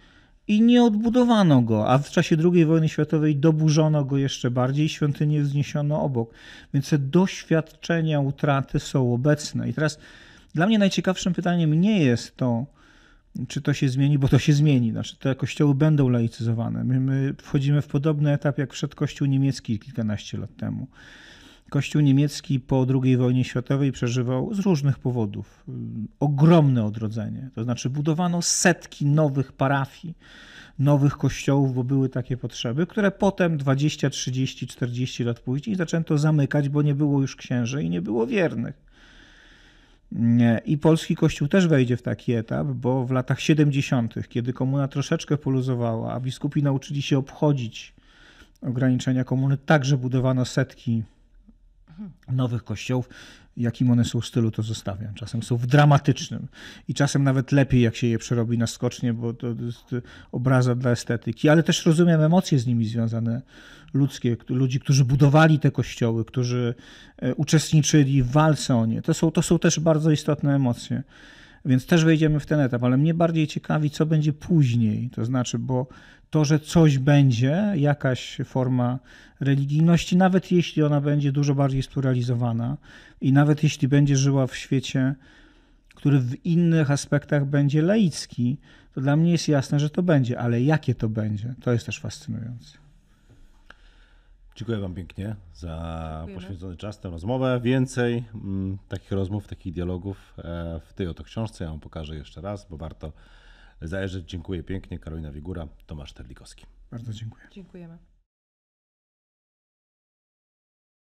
i nie odbudowano go, a w czasie drugiej wojny światowej doburzono go jeszcze bardziej, świątynię wzniesiono obok. Więc te doświadczenia utraty są obecne. I teraz dla mnie najciekawszym pytaniem nie jest to, czy to się zmieni, bo to się zmieni. Znaczy, te kościoły będą laicyzowane. My, my wchodzimy w podobny etap, jak wszedł Kościół niemiecki kilkanaście lat temu. Kościół niemiecki po drugiej wojnie światowej przeżywał z różnych powodów ogromne odrodzenie. To znaczy budowano setki nowych parafii, nowych kościołów, bo były takie potrzeby, które potem dwadzieścia, trzydzieści, czterdzieści lat później zaczęto zamykać, bo nie było już księży i nie było wiernych. I polski kościół też wejdzie w taki etap, bo w latach siedemdziesiątych, kiedy komuna troszeczkę poluzowała, a biskupi nauczyli się obchodzić ograniczenia komuny, także budowano setki nowych kościołów. Jakim one są w stylu, to zostawiam. Czasem są w dramatycznym i czasem nawet lepiej, jak się je przerobi na skocznie, bo to jest obraza dla estetyki. Ale też rozumiem emocje z nimi związane ludzkie, ludzi, którzy budowali te kościoły, którzy uczestniczyli w walce o nie. To są, to są też bardzo istotne emocje, więc też wejdziemy w ten etap. Ale mnie bardziej ciekawi, co będzie później. To znaczy, bo to, że coś będzie, jakaś forma religijności, nawet jeśli ona będzie dużo bardziej spluralizowana i nawet jeśli będzie żyła w świecie, który w innych aspektach będzie laicki, to dla mnie jest jasne, że to będzie. Ale jakie to będzie, to jest też fascynujące. Dziękuję wam pięknie za Dziękujemy. poświęcony czas, tę rozmowę. Więcej m, takich rozmów, takich dialogów w tej oto książce. Ja wam pokażę jeszcze raz, bo warto zajrzeć. Dziękuję pięknie. Karolina Wigura, Tomasz Terlikowski. Bardzo dziękuję. Dziękujemy.